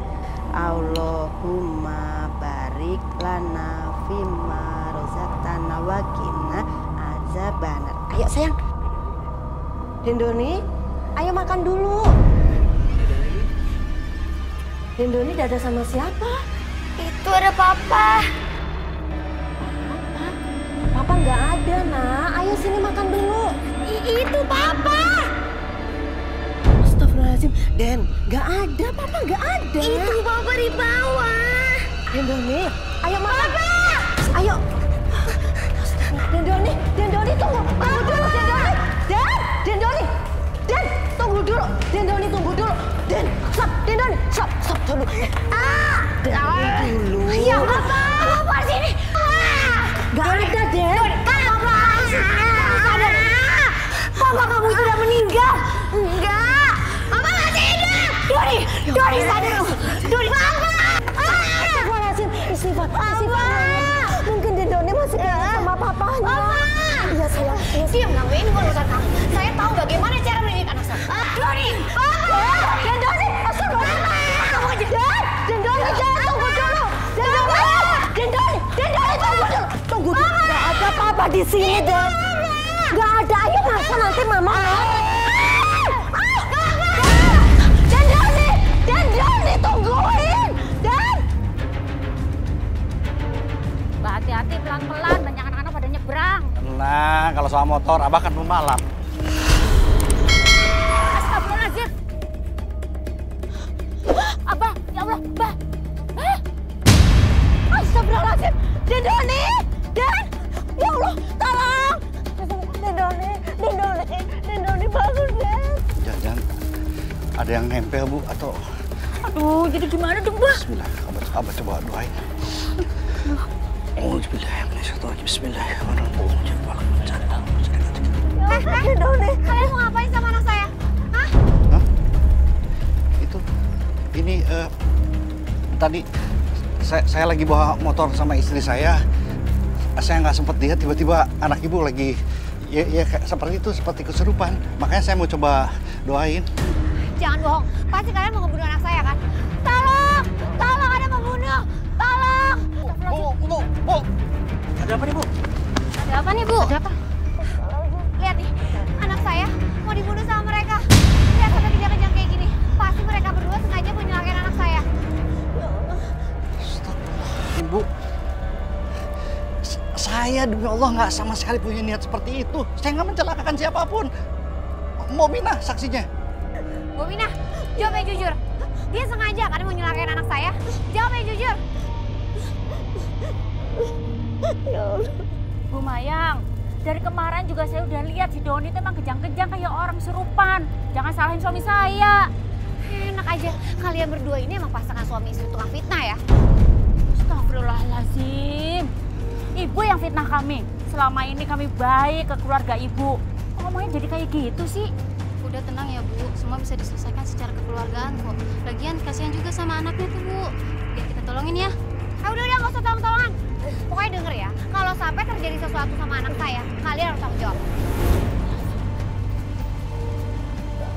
Allahumma barik lana fima rozaqtana wa qina azabannar. Ayo sayang. Dendoni, ayo makan dulu. Dendoni dada sama siapa? Itu ada Papa. Papa? Papa nggak ada, Nak. Ayo sini makan dulu. Itu Papa. Astaghfirullahaladzim. Den, gak ada Papa, gak ada. Itu Papa di bawah. Dendoni, ayo makan. Papa! Ayo. Dendoni, Dendoni tunggu. Tunggu dulu, Dendoni. Den, Dendoni. Den, tunggu dulu. Dendoni tunggu dulu. Den, stop. Dendoni, stop, stop dulu. Ah, Dendoni dulu. Ya Papa. Papa sini. Ah, gak ada Den. Papa. Papa kamu sudah meninggal. Enggak. Mama masih hidup. Doni, Doni sadar. Doni. Papa. Astagfirullahaladzim. Istighfar. Mungkin Doni masih kangen sama papanya. Iya sayang. Diam kamu, ini bukan urusan kamu. Saya tahu bagaimana cara mendidik anak saya. Doni. Papa. Dan Doni. Astagfirullahaladzim. Kamu jahat. Dan Doni jahat. Tunggu dulu. Dan Doni. Dan Doni. Dan Doni tunggu dulu. Tunggu dulu. Gak ada Papa di sini, Doni. Gak ada, ayo masa nanti Mama. Dan Doni, dan Doni tungguin, dan. Mbak hati-hati pelan-pelan, banyak anak-anak pada nyebrang. Tenang, kalau soal motor, Abah kan belum malam. Astagfirullahaladzim. Abah, ya Allah, Abah. Astagfirullahaladzim, dan Doni, dan. Ya Allah, tolong. Doni, Doni, Doni bangun Den. Jangan-jangan ada yang nempel Bu atau. Aduh, jadi gimana dong Mbak? Bismillah, abah, abah coba doain. A'udzubillahi minasyaitonirrajim. Bismillahirrahmanirrahim. Eh, Doni, kalian mau ngapain sama anak saya? Hah? Hah? Itu, ini uh, tadi saya, saya lagi bawa motor sama istri saya. Saya nggak sempat lihat, tiba-tiba anak ibu lagi. Ya, ya seperti itu, seperti kesurupan. Makanya saya mau coba doain. Jangan bohong, pasti kalian mau ngebunuh anak saya kan? Tolong, tolong ada pembunuh, tolong. Bu, bu, bu, ada apa nih Bu? Ada apa nih Bu? Ada apa? Lihat nih, anak saya mau dibunuh sama mereka. Lihat sampai kejang-kejang kayak gini, pasti mereka berdua sengaja menyelakain anak saya. Stop, Ibu. Saya demi Allah nggak sama sekali punya niat seperti itu. Saya nggak mencelakakan siapapun. Momina saksinya. Momina, jawab yang jujur. Dia sengaja karena mau nyelakain anak saya. Jawab yang jujur. Ya Allah. Bu Mayang, dari kemarin juga saya udah lihat si Doni itu emang kejang-kejang kayak orang surupan. Jangan salahin suami saya. Enak aja, kalian berdua ini emang pasangan suami istri tukang fitnah ya. Astagfirullahaladzim. Ibu yang fitnah kami. selama ini kami baik ke keluarga ibu. Kok ngomongnya jadi kayak gitu sih? Udah tenang ya Bu, semua bisa diselesaikan secara kekeluargaan kok. Lagian kasihan juga sama anaknya tuh Bu, biar kita tolongin ya. Ah udah udah nggak usah tolong-tolongan. Pokoknya denger ya, kalau sampai terjadi sesuatu sama anak saya, kalian harus tanggung jawab.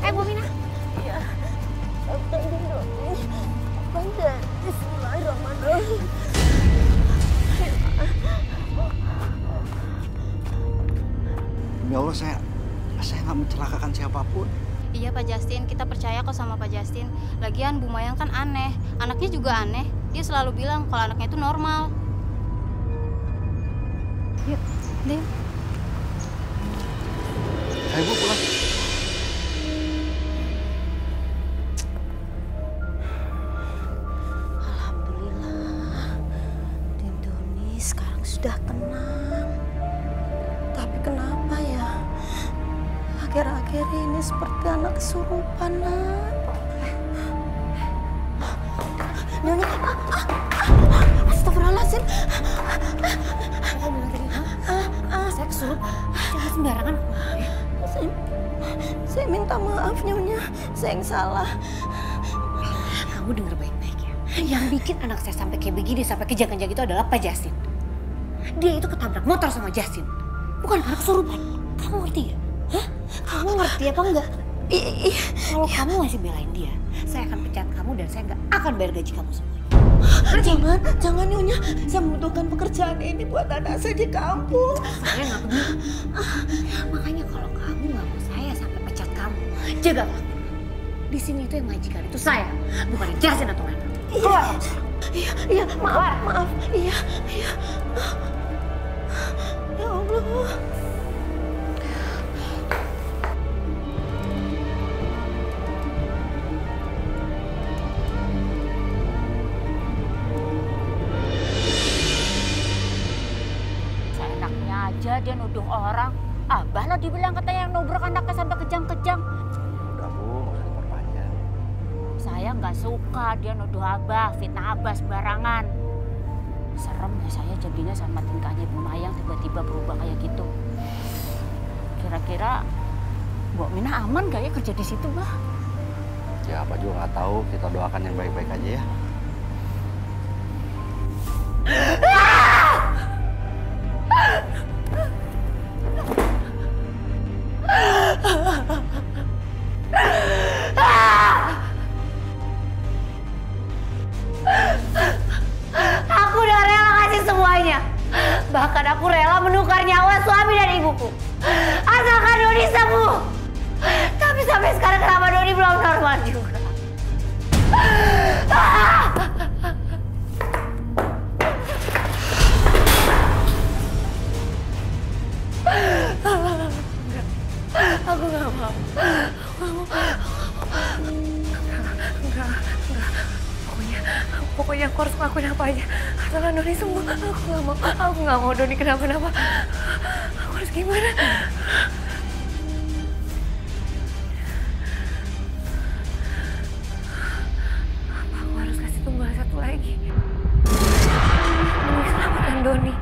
Eh Bu Mina? Iya. Bismillahirrahmanirrahim. Ya Allah, saya saya nggak mencelakakan siapapun. Iya Pak Justin, kita percaya kok sama Pak Justin. Lagian Bu Mayang kan aneh, anaknya juga aneh. Dia selalu bilang kalau anaknya itu normal. Yuk, deh. Ayo Bu, pulang. Alhamdulillah, Den Doni sekarang sudah tenang. Tapi kenapa ya? Akhir-akhir ini seperti anak kesurupan, Nak. Doni, astagfirullahaladzim. Saya kesurupan, jangan sembarangan. Saya, saya minta maaf, Nyonya. Saya yang salah. Kamu dengar baik-baik ya. Yang bikin anak saya sampai kayak begini, sampai kejang-kejang itu adalah Pak Jasin. Dia itu ketabrak motor sama Jasin. Bukan karena kesurupan. Kamu ngerti ya? Hah? Kamu ngerti apa enggak? Kalau kamu masih belain dia, saya akan pecat kamu dan saya nggak akan bayar gaji kamu semua. Jangan, jangan Nyonya. Saya membutuhkan pekerjaan ini buat anak saya di kampung. Saya nggak peduli. Makanya kalau kamu nggak mau saya sampai pecat kamu, jaga kamu. Di sini itu yang majikan itu saya, bukan Jasin atau Ryan. Iya, iya, iya, maaf, maaf, iya, iya. Ya Allah. Dia nuduh orang, abah lah dibilang katanya yang nubruk anaknya sampai kejang-kejang. Udah Bu, nggak usah diperpanjang. Saya nggak suka dia nuduh abah, fitnah abah sembarangan. Serem ya saya jadinya sama tingkahnya Bu Mayang tiba-tiba berubah kayak gitu. Kira-kira Bu Mina aman gak ya kerja di situ, Bah? Ya apa juga nggak tahu, kita doakan yang baik-baik aja ya. Doni kenapa-napa, aku harus gimana? Apa aku harus kasih tumbal satu lagi? Demi selamatkan Doni.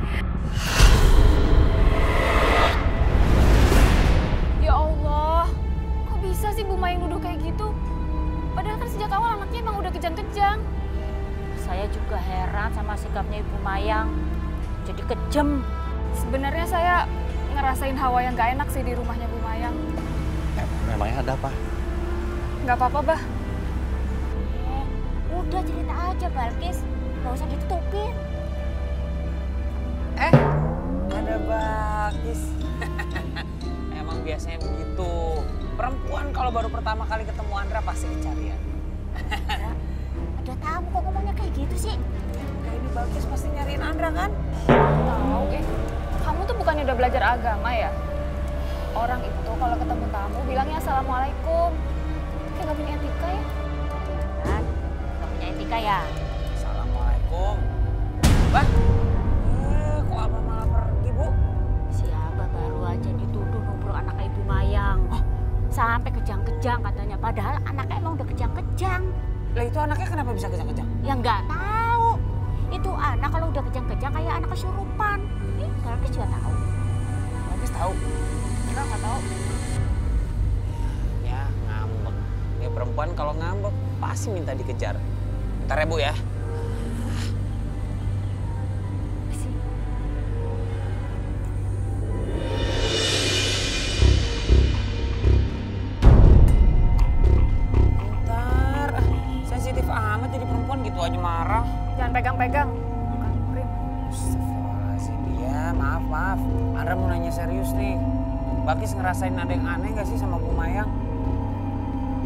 Ya Allah, kok bisa sih Bu Mayang nuduh kayak gitu? Padahal kan sejak awal anaknya emang udah kejang-kejang. Saya juga heran sama sikapnya Ibu Mayang. Jadi kejam. Sebenarnya saya ngerasain hawa yang gak enak sih di rumahnya Bu Mayang. Memangnya ada apa? Gak apa-apa, Bah. Eh, udah cerita aja, Balkis. Gak usah ditutupin. Eh, ada Balkis. Emang biasanya begitu. Perempuan kalau baru pertama kali ketemu Andra pasti kecarian. Nah, ada tamu kok ngomongnya kayak gitu sih. Ini Balkis pasti nyariin Andra kan? Tahu, eh. Kamu tuh bukannya udah belajar agama ya? Orang itu kalau ketemu tamu bilangnya Assalamualaikum. Kayak gak punya etika ya? Kan? Gak punya etika ya? Assalamualaikum. Bah? Eh, kok Abah malah pergi, Bu? Si Abah baru aja dituduh nubruk anak Ibu Mayang. Oh. Sampai kejang-kejang katanya. Padahal anaknya emang udah kejang-kejang. Lah itu anaknya kenapa bisa kejang-kejang? Ya nggak tahu. Itu anak kalau udah kejang-kejang kayak anak kesurupan. Ih, kalau kecil tahu. Kis tahu? Enggak, nggak tahu. Ya, ngambek. Ini perempuan kalau ngambek pasti minta dikejar. Bentar ya, Bu, ya. Balkis ngerasain ada yang aneh gak sih sama Bu Mayang?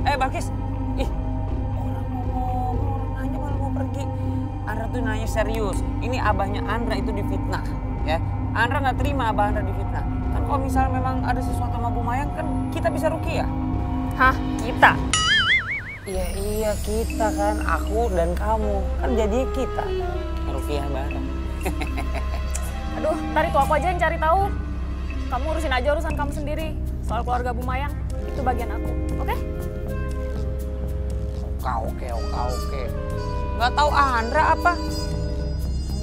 Eh Balkis, ih orang mau orang nanya malah mau pergi. Andra tuh nanya serius. Ini abahnya Andra itu difitnah, ya. Andra nggak terima abah Andra difitnah. Kan kalau misalnya memang ada sesuatu sama Bu Mayang kan kita bisa rukia. Hah, kita? Iya iya kita kan, aku dan kamu kan jadi kita rukia bareng. Aduh, ntar itu aku aja yang cari tahu. Kamu urusin aja urusan kamu sendiri. Soal keluarga Bu Mayang, itu bagian aku. Oke? Okay? Oke, oke, oke. Nggak tahu Andra apa?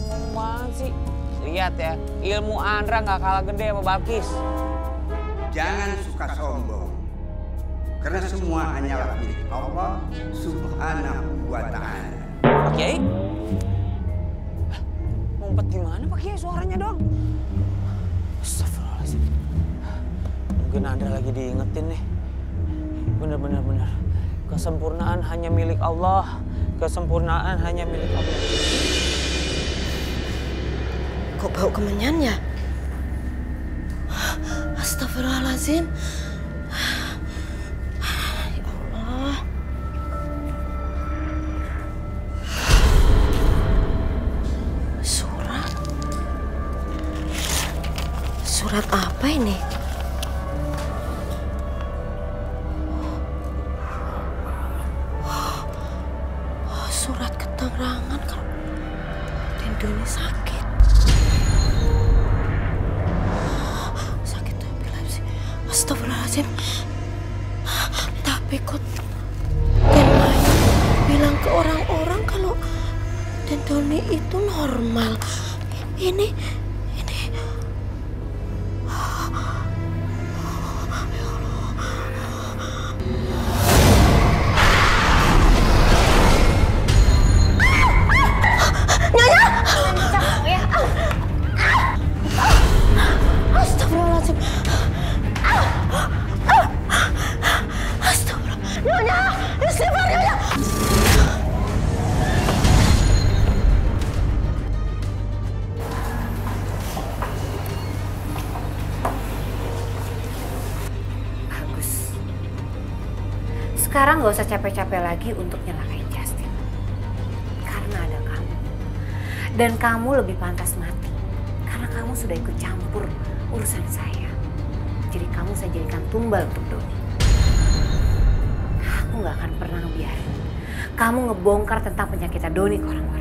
Ngomong sih. Lihat ya, ilmu Andra nggak kalah gede sama Balkis. Jangan suka sombong. Karena semua hanyalah milik Allah Subhanahu wa Ta'ala. Pak Kiai? Ngumpet gimana Pak Kiai suaranya dong? Mungkin Andra lagi diingetin nih. Bener-bener bener. Kesempurnaan hanya milik Allah. Kesempurnaan hanya milik Allah. Kok bau kemenyan ya? Astaghfirullahaladzim. Ya Allah. Surat. Surat apa ini? Sekarang gak usah capek-capek lagi untuk nyelakain Justin. Karena ada kamu. Dan kamu lebih pantas mati. Karena kamu sudah ikut campur urusan saya. Jadi kamu saya jadikan tumbal untuk Doni. Aku gak akan pernah ngebiarin kamu ngebongkar tentang penyakitnya Doni ke orang-orang.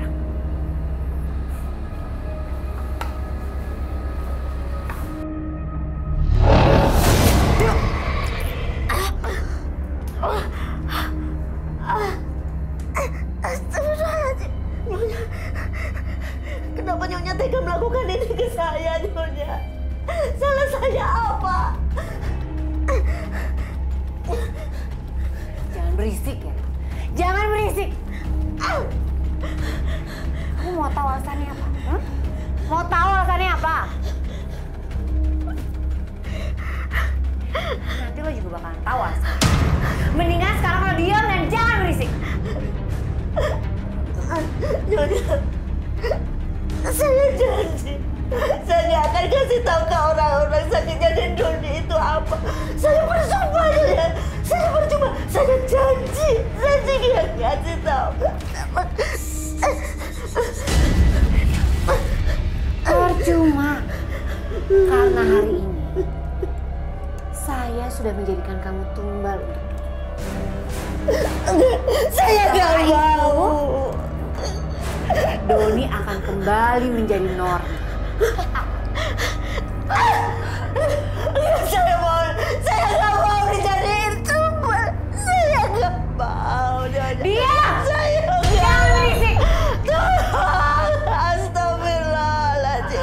Astagfirullahaladzim.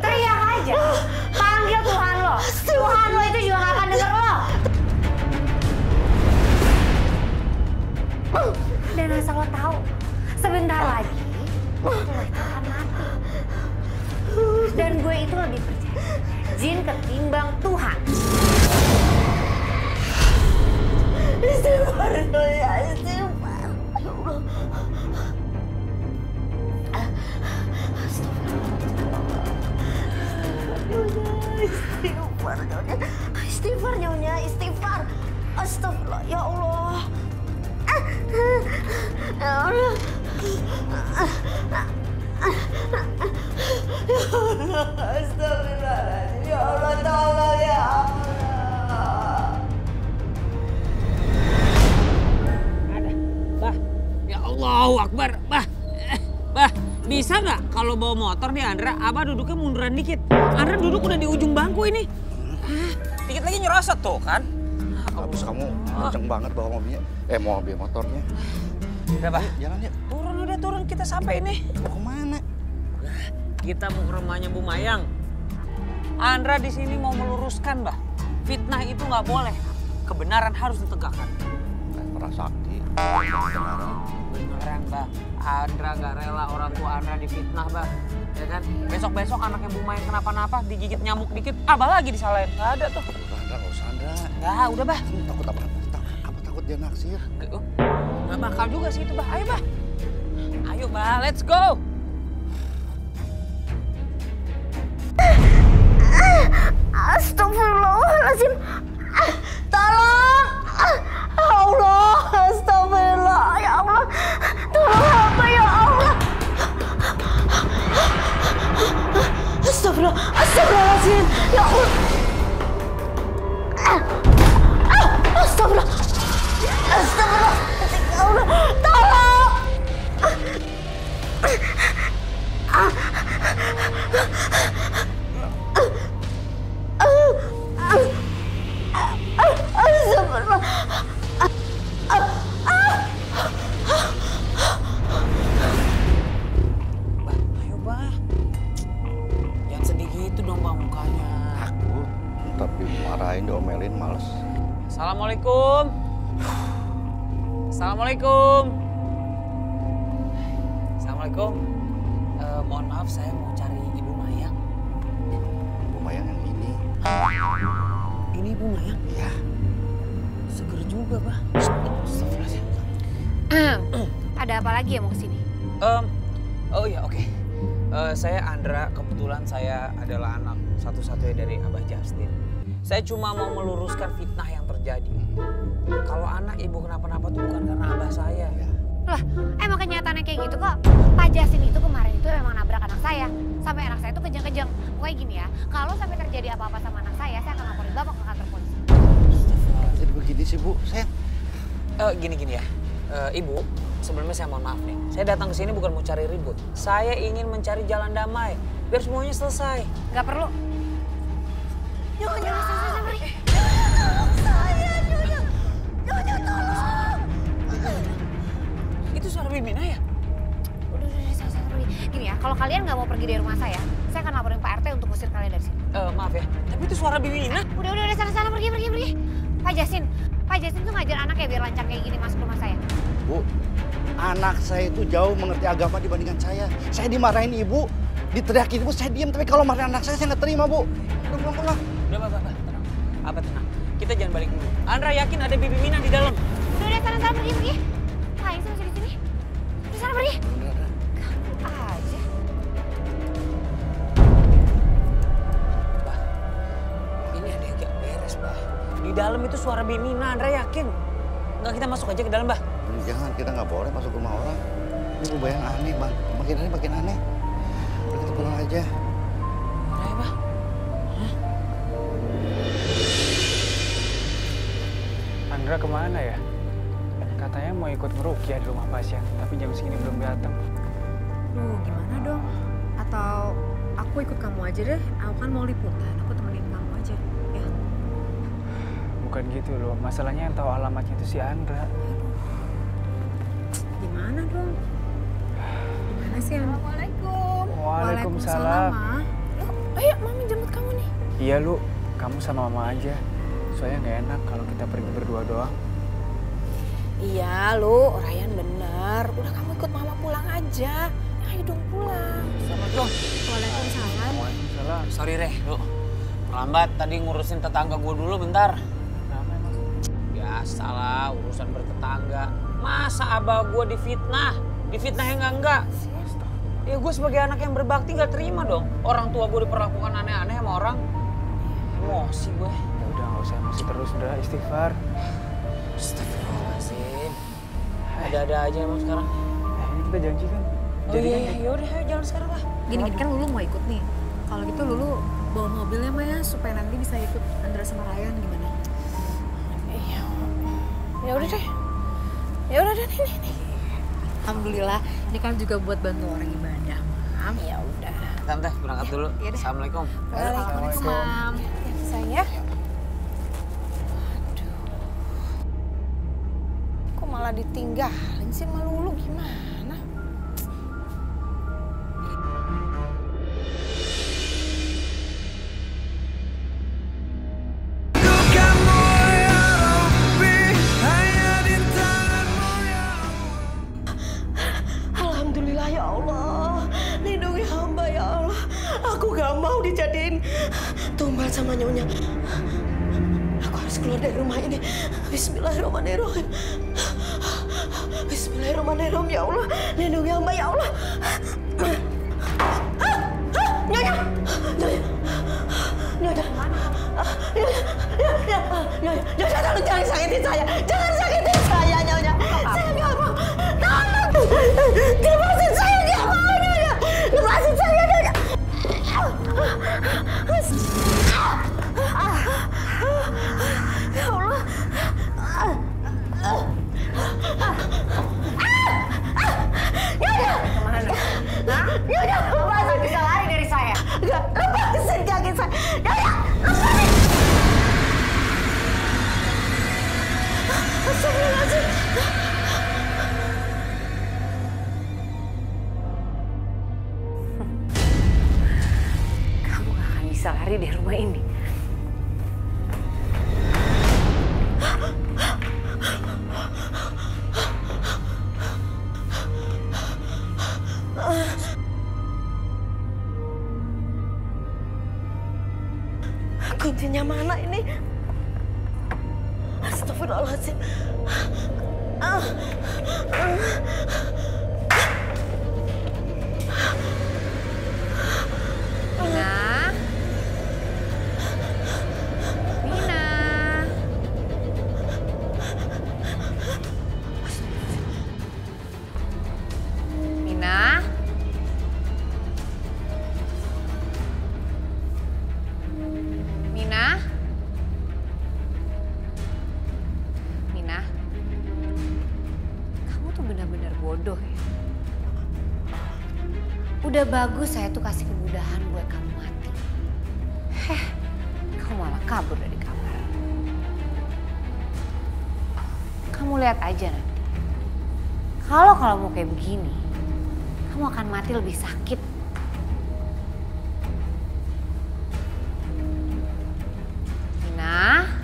Teriak aja. Panggil Tuhan lo. lo tahu, sebentar lagi lo itu akan mati. Dan gue itu lebih percaya jin ketimbang Tuhan. Istighfar dulu ya, istighfar. Ya Allah. Istighfar nyonya, istighfar nyonya, istighfar. Astagfirullah, ya Allah. Ya Allah. Ya Allah, astagfirullah. Ya Allah, tolong ya Allah. Ada, bah. Ya Allahu Akbar, bah. Bah, bisa nggak kalau bawa motor nih Andra, Abah duduknya munduran dikit. Andra duduk udah di ujung bangku ini. Ah, dikit lagi nyerosot tuh kan. Habis kamu kenceng banget bawa mobilnya. Eh, mobil motornya. Udah, Bah. Jalan yuk. Turun udah, turun. Kita sampai ini. Mau kemana? Kita mau ke rumahnya Bu Mayang. Andra di sini mau meluruskan, Bah. Fitnah itu nggak boleh. Kebenaran harus ditegakkan. Prasakti. Beneran, Bah. Andra nggak rela orang tua Andra difitnah, Bah. Ya kan? Besok-besok anaknya Bu Mayang kenapa-napa, digigit nyamuk dikit, Abah lagi disalahin. Nggak ada tuh. Udah, Andra nggak usah, Andra. Nggak, udah, Bah. Kamu takut apa? Apa takut dia naksir? Nggak bakal juga sih itu, Bah. Ayo, Bah. Ayo, Bah. Let's go. Astagfirullahaladzim. Tolong. Ya Allah, astagfirullah, ya Allah, tolong hamba ya Allah. Astagfirullah, astagfirullahaladzim, ya Allah. Astagfirullah, astagfirullah, ya Allah, tolong. Astagfirullah. Bah, ayo, Bah. Jangan sedih gitu dong, Bang, mukanya. Takut, tapi marahin, diomelin, males. Assalamualaikum. Assalamualaikum. Assalamualaikum. Eh, mohon maaf, saya mau cari Ibu Mayang. Ibu Mayang yang ini. Ini Ibu Mayang? Iya. Seger juga, Bah. Ada apa lagi ya mau kesini? Um, oh iya, oke. Okay. Uh, saya Andra, kebetulan saya adalah anak satu-satunya dari Abah Justin. Saya cuma mau meluruskan fitnah yang terjadi. Kalau anak ibu kenapa-napa tuh bukan karena abah saya. Ya. Lah, emang kenyataannya kayak gitu kok. Pak Jasin itu kemarin itu emang nabrak anak saya. Sampai anak saya itu kejang-kejang. Pokoknya gini ya, kalau sampai terjadi apa-apa sama anak saya, saya akan laporin Bapak ke kantor polisi. Jadi begini sih, Bu. Saya... Uh, gini-gini ya, uh, Ibu, sebelumnya saya mohon maaf nih. Saya datang ke sini bukan mau cari ribut. Saya ingin mencari jalan damai, biar semuanya selesai. Nggak perlu. Nyonya, nyonya, nyonya, nyonya, tolong saya, nyonya, nyonya, tolong. Itu suara Bimina ya? Udah, udah, udah, saya pergi. Gini ya, kalau kalian nggak mau pergi dari rumah saya, saya akan laporin Pak R T untuk usir kalian dari sini. Uh, maaf ya, tapi itu suara Bimina. Udah, udah, udah, sana, sana, pergi, pergi, pergi. Pak Jasin. Pak Jasin tuh ngajar anak ya biar lancar kayak gini masuk rumah saya. Bu, anak saya itu jauh mengerti agama dibandingkan saya. Saya dimarahin ibu, diteriakin ibu, saya diam. Tapi kalau marahin anak saya, saya nggak terima, Bu. Udah, pulang, pulang. Udah, Pak, Pak, tenang. Apa tenang? Kita jangan balik dulu. Andra yakin ada Bibi Mina di dalam. Udah, udah, sana, sana, pergi, pergi. Lain sama di sini. Di sana, pergi. Kamu aja. Bah, ini ada yang gak beres, Bah. Di dalam itu suara Bimina, Andra yakin. Enggak, kita masuk aja ke dalam, Bah. Jangan, kita nggak boleh masuk ke rumah orang. Ini gue bayang aneh, Bang. Makin aneh, makin aneh. Udah, kita pulang aja. Ayo, Bah. Hah? Andra kemana ya? Katanya mau ikut ngerukia di rumah pasien, tapi jam segini belum datang. Duh, gimana dong? Atau aku ikut kamu aja deh. Aku kan mau liputan, aku temenin kamu aja. Bukan gitu loh, masalahnya yang tahu alamatnya itu si Andra. Gimana dong? Gimana sih, Andra? Assalamualaikum. Waalaikumsalam. Waalaikumsalam. Ayo, Mami jemput kamu nih. Iya, Lu. Kamu sama Mama aja. Soalnya nggak enak kalau kita pergi berdua doang. Iya lu, Ryan bener. Udah kamu ikut mama pulang aja. Ayo dong pulang. Assalamualaikum. Waalaikumsalam. Waalaikumsalam. Sorry Reh, lu terlambat tadi ngurusin tetangga gue dulu bentar. Kenapa emang? Biasalah urusan bertetangga. Masa abah gue difitnah? Difitnah yang enggak-enggak? Ya gue sebagai anak yang berbakti gak terima dong. Orang tua gue diperlakukan aneh-aneh sama orang. Emosi gue. Ya udah gak usah emosi terus, udah istighfar. Astagfirullahaladzim. Ada-ada aja emang sekarang. Eh, ini kita janji kan? Oh iya, iya. Yaudah ayo jalan sekarang lah. Gini-gini kan Lulu mau ikut nih. Kalau gitu Lulu bawa mobilnya Maya supaya nanti bisa ikut Andra sama Ryan gimana? Iya. Ya udah deh. Ya udah deh nih nih. Alhamdulillah, ini kan juga buat bantu orang ibadah, Mam. Ya udah. Tante, berangkat dulu. Ya, ya Assalamualaikum. Waalaikumsalam. Waalaikumsalam. Ya, saya. Aduh. Kok malah ditinggalin sih sama Lulu gimana? Sama nyonya, aku harus keluar dari rumah ini. Bismillahirrahmanirrahim. Bismillahirrahmanirrahim. Ya Allah, lindungi hamba ya Allah. Ah, ah, nyonya, nyonya, nyonya, nyonya, nyonya, nyonya, nyonya, tolong jangan sakiti saya, jangan sakiti saya nyonya. Saya nggak mau, tolong, lepasin saya nggak mau nyonya, lepasin saya nyonya. Ya Allah. Nyonya. Nyonya, lepasin. Bisa lari dari saya. Enggak, lepasin kaki saya. Nyonya, lepasin. Astagfirullahaladzim. Bisa lari dari rumah ini. Kuncinya mana ini? Astagfirullahaladzim. Ah. Udah bagus saya tuh kasih kemudahan buat kamu mati. Heh, kamu malah kabur dari kamar. Kamu lihat aja nanti. Kalau kalau mau kayak begini, kamu akan mati lebih sakit. Nah.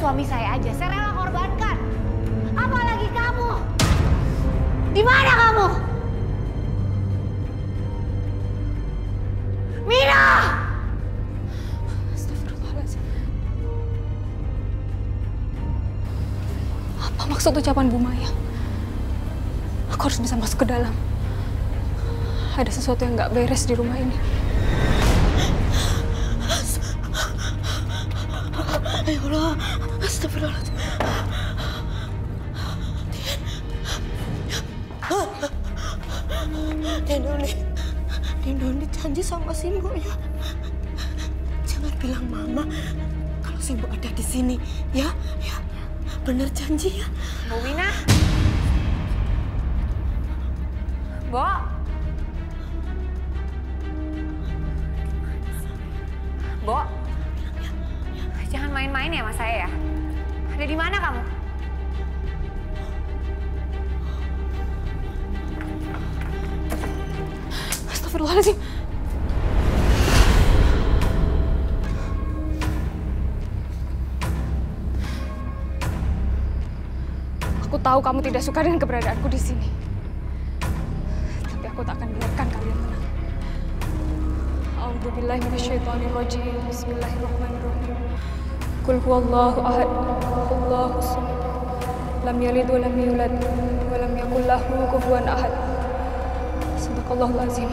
Suami saya aja, saya rela korbankan. kamu? Di mana kamu? Mina! Astagfirullahaladzim. Apa maksud ucapan Bu Mayang? Aku harus bisa masuk ke dalam. Ada sesuatu yang nggak beres di rumah ini. Ya Allah, astagfirullahaladzim. Den Doni, Den Doni janji sama Simbu ya. Jangan bilang Mama kalau Simbu ada di sini, ya, ya. Bener janji ya. Bu Wina, Bo. Bo, jangan main-main ya sama saya ya. Ada di mana kamu? Astagfirullahaladzim. Aku tahu kamu tidak suka dengan keberadaanku di sini. Tapi aku tak akan biarkan kalian menang. A'udzubillahi minasyaitonirrajim. Bismillahirrahmanirrahim. Qul huwallahu ahad. Allahus samad. Lam yalid wa lam yulad wa lam yakul lahu kufuwan ahad. Sadaqallahu al-azim.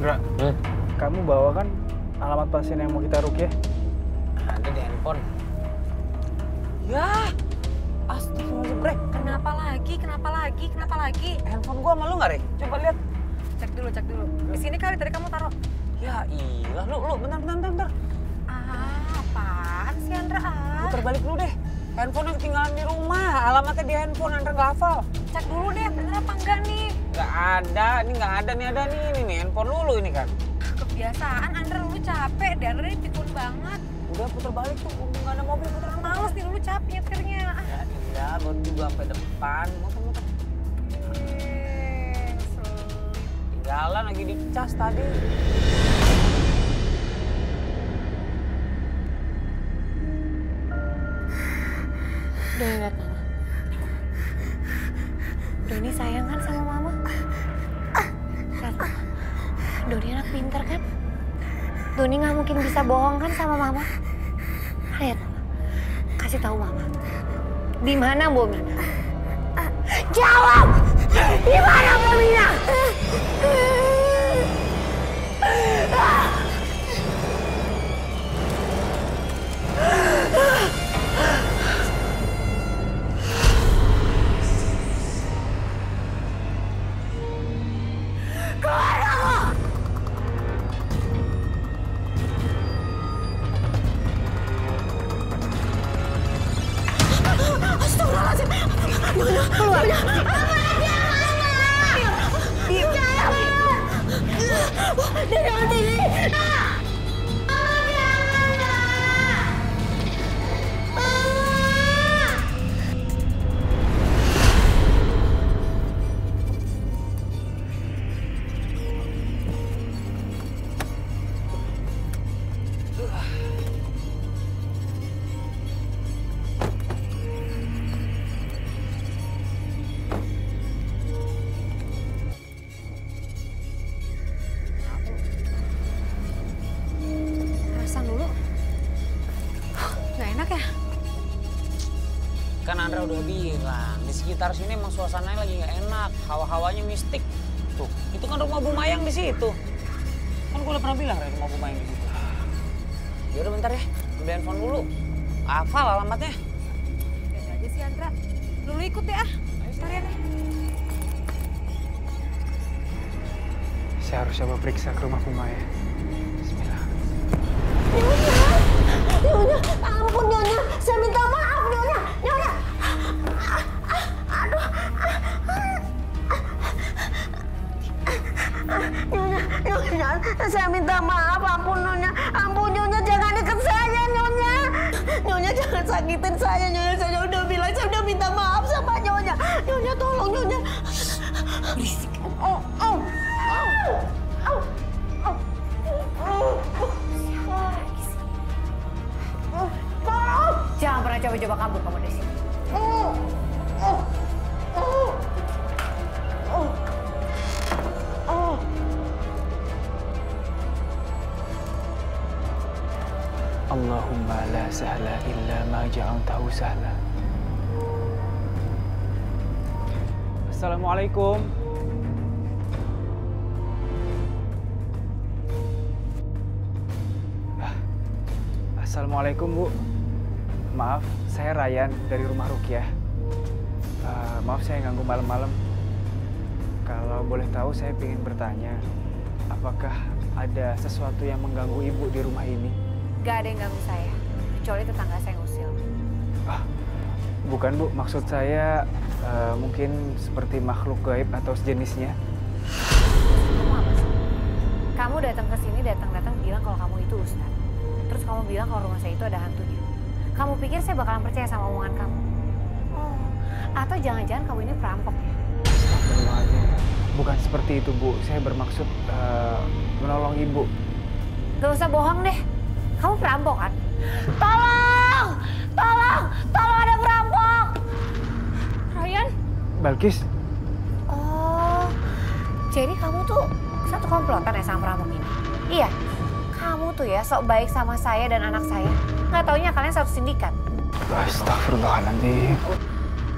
Andra, hmm? Kamu bawakan alamat pasien yang mau kita rukyah? Ada di handphone. Ya, astagfirullahaladzim, Rek. Kenapa lagi? Kenapa lagi? Kenapa lagi? Handphone gua sama lu nggak, Rek? Coba lihat. Cek dulu, cek dulu. Di sini kali tadi kamu taruh. Ya iyalah, lu, lu, bentar, bentar, bentar. Ah, apaan sih, Andra? Putar balik dulu deh. Handphone yang ketinggalan di rumah. Alamatnya di handphone, Andra nggak hafal. Cek dulu deh, bener apa enggak nih? Nggak ada, ini nggak ada, nih ada nih, ini nih, handphone Lulu ini kan. Kebiasaan, Andra Lulu capek, dan Andra ini pikun banget. Udah puter balik tuh, nggak ada mobil puter balik. Males nih Lulu capek nyetirnya. Ya indah, baru juga sampai depan, muter-muter. Yeee, tinggalan lagi di cas tadi. Udah ingat Mama. Doni sayang kan sama Mama? Rata, Doni anak pinter kan? Doni nggak mungkin bisa bohong kan sama Mama? Lihat, kasih tahu Mama. Di mana Bu Mina? Jawab! Di mana Bu Mina? kah? Kan Andra udah bilang, di sekitar sini emang suasananya lagi nggak enak, hawa-hawanya mistik. Tuh, itu kan rumah Bu Mayang di situ. Kan gue udah pernah bilang, Ren, rumah Bu Mayang di situ. Yaudah bentar ya, gue beli handphone dulu. Hafal alamatnya. Udah aja sih, Andra. Lulu ikut deh, ah. Ayo, saya harus coba periksa ke rumah Bu Mayang. Bismillah. Nyonya, Nyonya, ampun Nyonya, saya minta maaf Nyonya, Nyonya. Aduh, Nyonya, Nyonya, saya minta maaf, ampun Nyonya, ampun Nyonya, jangan deket saya Nyonya, Nyonya jangan sakitin saya Nyonya, saya udah bilang, saya udah minta maaf sama Nyonya, Nyonya tolong Nyonya. Berisik. Oh, oh. Jangan pernah coba-coba kabur kamu dari sini. Allahumma la sahla illa ma ja'altahu sahla. Assalamualaikum. Assalamualaikum, Bu. Maaf, saya Ryan dari rumah Rukia. Uh, maaf saya ganggu malam-malam. Kalau boleh tahu, saya ingin bertanya, apakah ada sesuatu yang mengganggu ibu di rumah ini? Gak ada yang ganggu saya, kecuali tetangga saya ngusil. Ah, bukan Bu, maksud saya uh, mungkin seperti makhluk gaib atau sejenisnya. Kamu apa sih? Kamu datang ke sini datang-datang bilang kalau kamu itu ustaz. Terus kamu bilang kalau rumah saya itu ada hantunya. Kamu pikir saya bakalan percaya sama omongan kamu? Oh. Atau jangan-jangan kamu ini perampok ya? Bukan seperti itu, Bu. Saya bermaksud uh, menolong Ibu. Gak usah bohong deh. Kamu perampok kan? Tolong! Tolong! Tolong ada perampok! Ryan? Balkis? Oh, jadi kamu tuh satu komplotan ya sama perampok ini? Iya. Kamu tuh ya sok baik sama saya dan anak saya. Nggak taunya kalian satu sindikat. Astaghfirullahaladzim.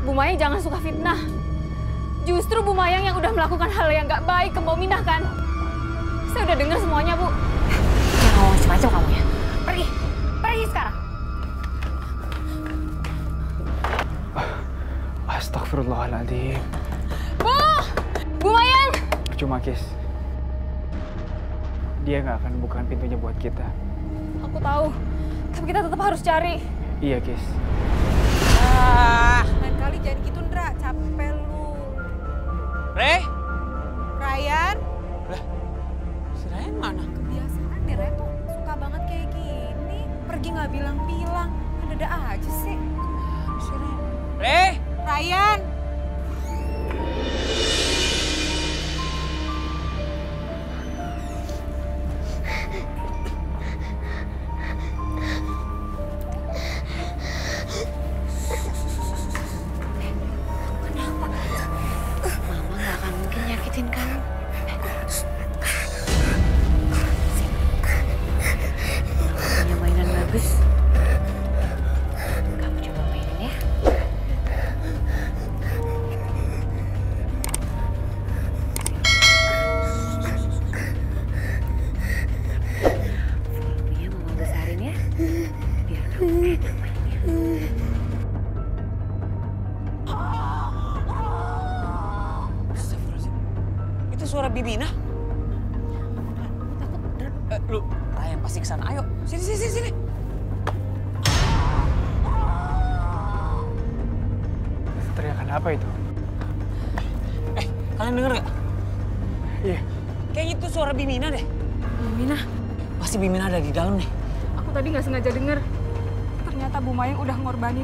Bu Mayang jangan suka fitnah. Justru Bu Mayang yang udah melakukan hal yang nggak baik ke Mbak Minah kan. Saya udah dengar semuanya, Bu. Jangan ngomong macam-macam kamu ya. Pergi. Pergi sekarang. Astaghfirullahaladzim. Bu! Bu Mayang! Percuma, Kis. Dia nggak akan bukakan pintunya buat kita. Aku tahu. Tapi kita tetap harus cari. Iya, Kis. Ah. Lain kali jangan gitu, Ndra. Capek lu. Re? Ryan? Lah, si Ryan mana? Kebiasaan deh, Ryan tuh suka banget kayak gini. Pergi nggak bilang-bilang. Ada-ada aja sih. Si Re? Re? Ryan?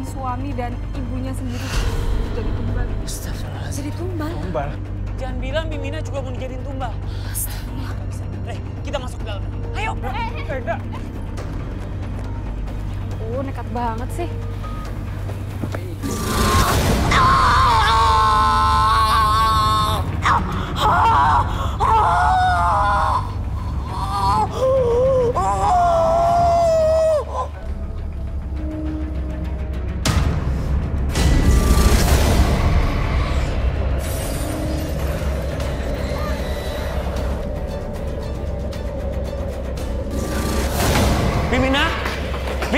Suami dan ibunya sendiri jadi tumbal. Astagfirullah. Jadi tumbal? Tumbal. Jangan bilang Mimina juga mau dijadiin tumbal. Astagfirullah. Reh, kita masuk ke dalam. Ayo. Eh, enggak. Oh, nekat banget sih.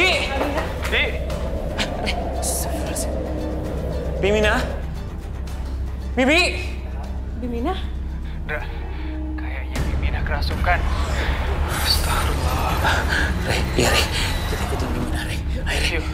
Bi! Bi! Bimina? Bibi! Bimina? Dra, kayaknya Bimina kerasukan. Astagfirullah. Rey, iya Rey. Kita ikutin Bimina, Rey. Ayo, Rey.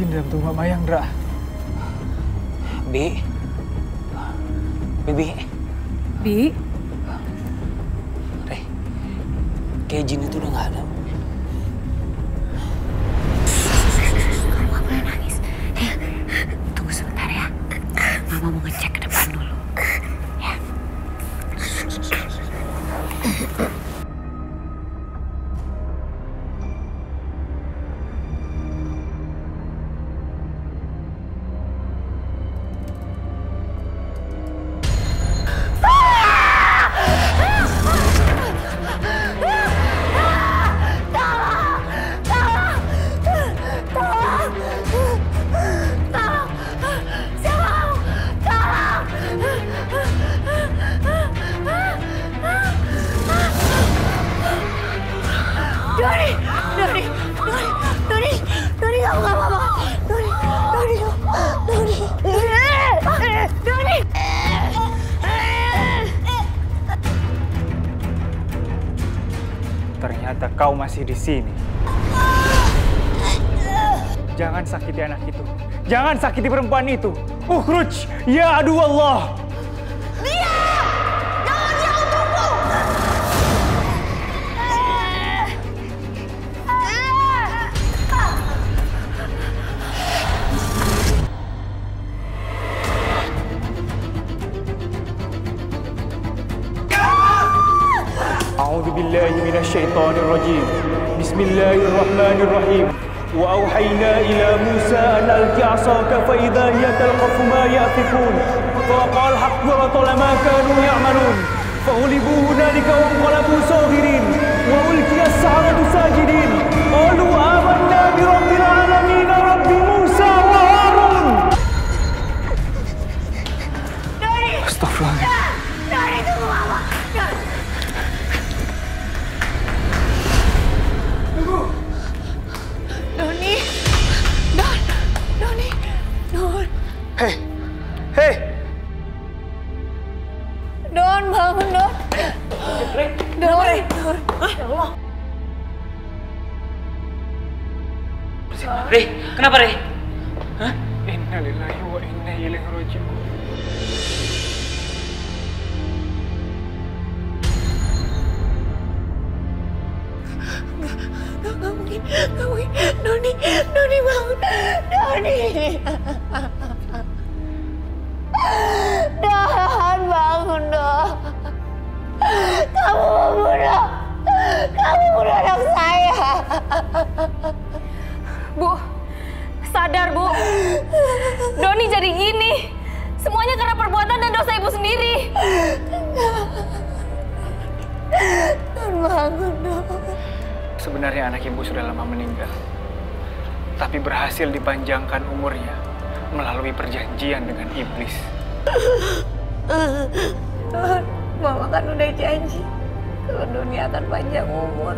Dalam tubuh Mbak Mayang, Dra. Bi. Bibi. Bi. Rey. Kayak jin itu udah nggak ada. Kamu nggak boleh nangis. Ya. Tunggu sebentar ya. Mama mau ngecek ke depan dulu. Ya. Kau masih di sini. Jangan sakiti anak itu. Jangan sakiti perempuan itu. Ukhruj ya adu Allah. Diam! Jangan dia untukku. A'udzubillahi minasyaitonirrajim. Bismillahirrahmanirrahim. Wa auhayna ila Musa an alqi 'asaka fa idza hiya talqafu ma ya'tifun. Faqala al-haqqu wa batala ma kanu ya'malun. Fa ulibu hunalika wa qalabu saghirin wa ulqiya as-sahratu sajidin. Qalu amanna bi rabbil 'alamin rabbi Musa wa Harun. Astaghfirullah. Dari itu apa? Doni! Rih, kenapa Rih? Hah? Innalillahi wa inna ilaihi raji'un. Enggak, enggak mungkin, enggak mungkin. Doni, Doni bangun. Doni. Don, bangun dong. Kamu membunuh, kamu membunuh anak saya. Bu, sadar Bu. Doni jadi gini. Semuanya karena perbuatan dan dosa Ibu sendiri. Don, bangun dong. Sebenarnya anak Ibu sudah lama meninggal. Tapi berhasil dipanjangkan umurnya melalui perjanjian dengan iblis. Mama kan udah janji kalau Doni akan panjang umur.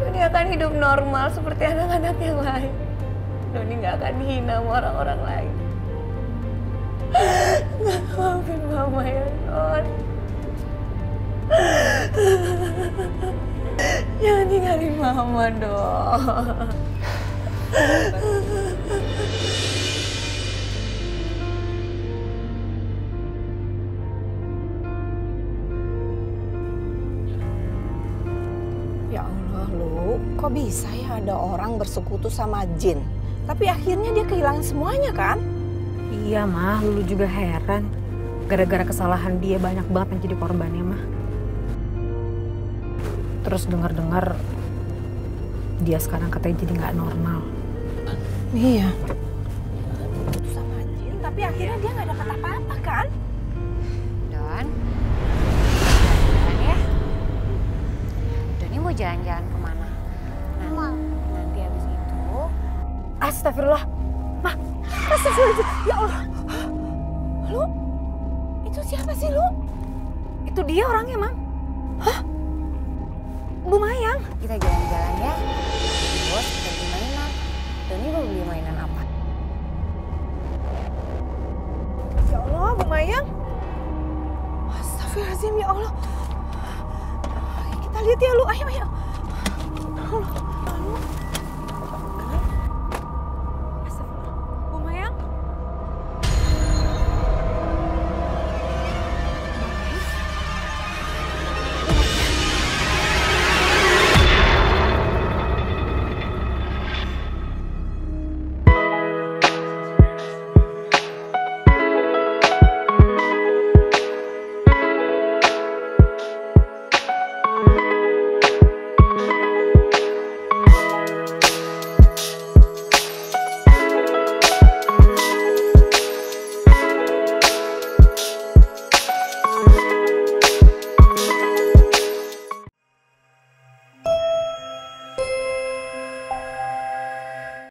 Doni akan hidup normal seperti anak-anak yang lain. Doni nggak akan dihina sama orang-orang lain. Maafin Mama ya, Don. Jangan tinggalin Mama dong. Ya Allah, Lu, kok bisa ya ada orang bersekutu sama jin? Tapi akhirnya dia kehilangan semuanya kan? Iya, Mah. Lulu juga heran. Gara-gara kesalahan dia banyak banget yang jadi korbannya, Mah. Terus dengar-dengar dia sekarang katanya jadi nggak normal. Iya. Sama jin, tapi akhirnya dia nggak dapat apa-apa kan? Don, Don ya. Doni mau jalan-jalan kemana? Nanti, nanti habis itu. Astagfirullah, Mah. Astagfirullah, ya Allah. Lu, itu siapa sih Lu? Itu dia orangnya, Mang. Hah? Bu Mayang, kita jalan-jalan ya. Terus kita beli mainan. Doni mau beli mainan apa? Ya Allah, Bu Mayang. Astagfirullahaladzim, ya Allah. Kita lihat ya, Lu. Ayo, ayo.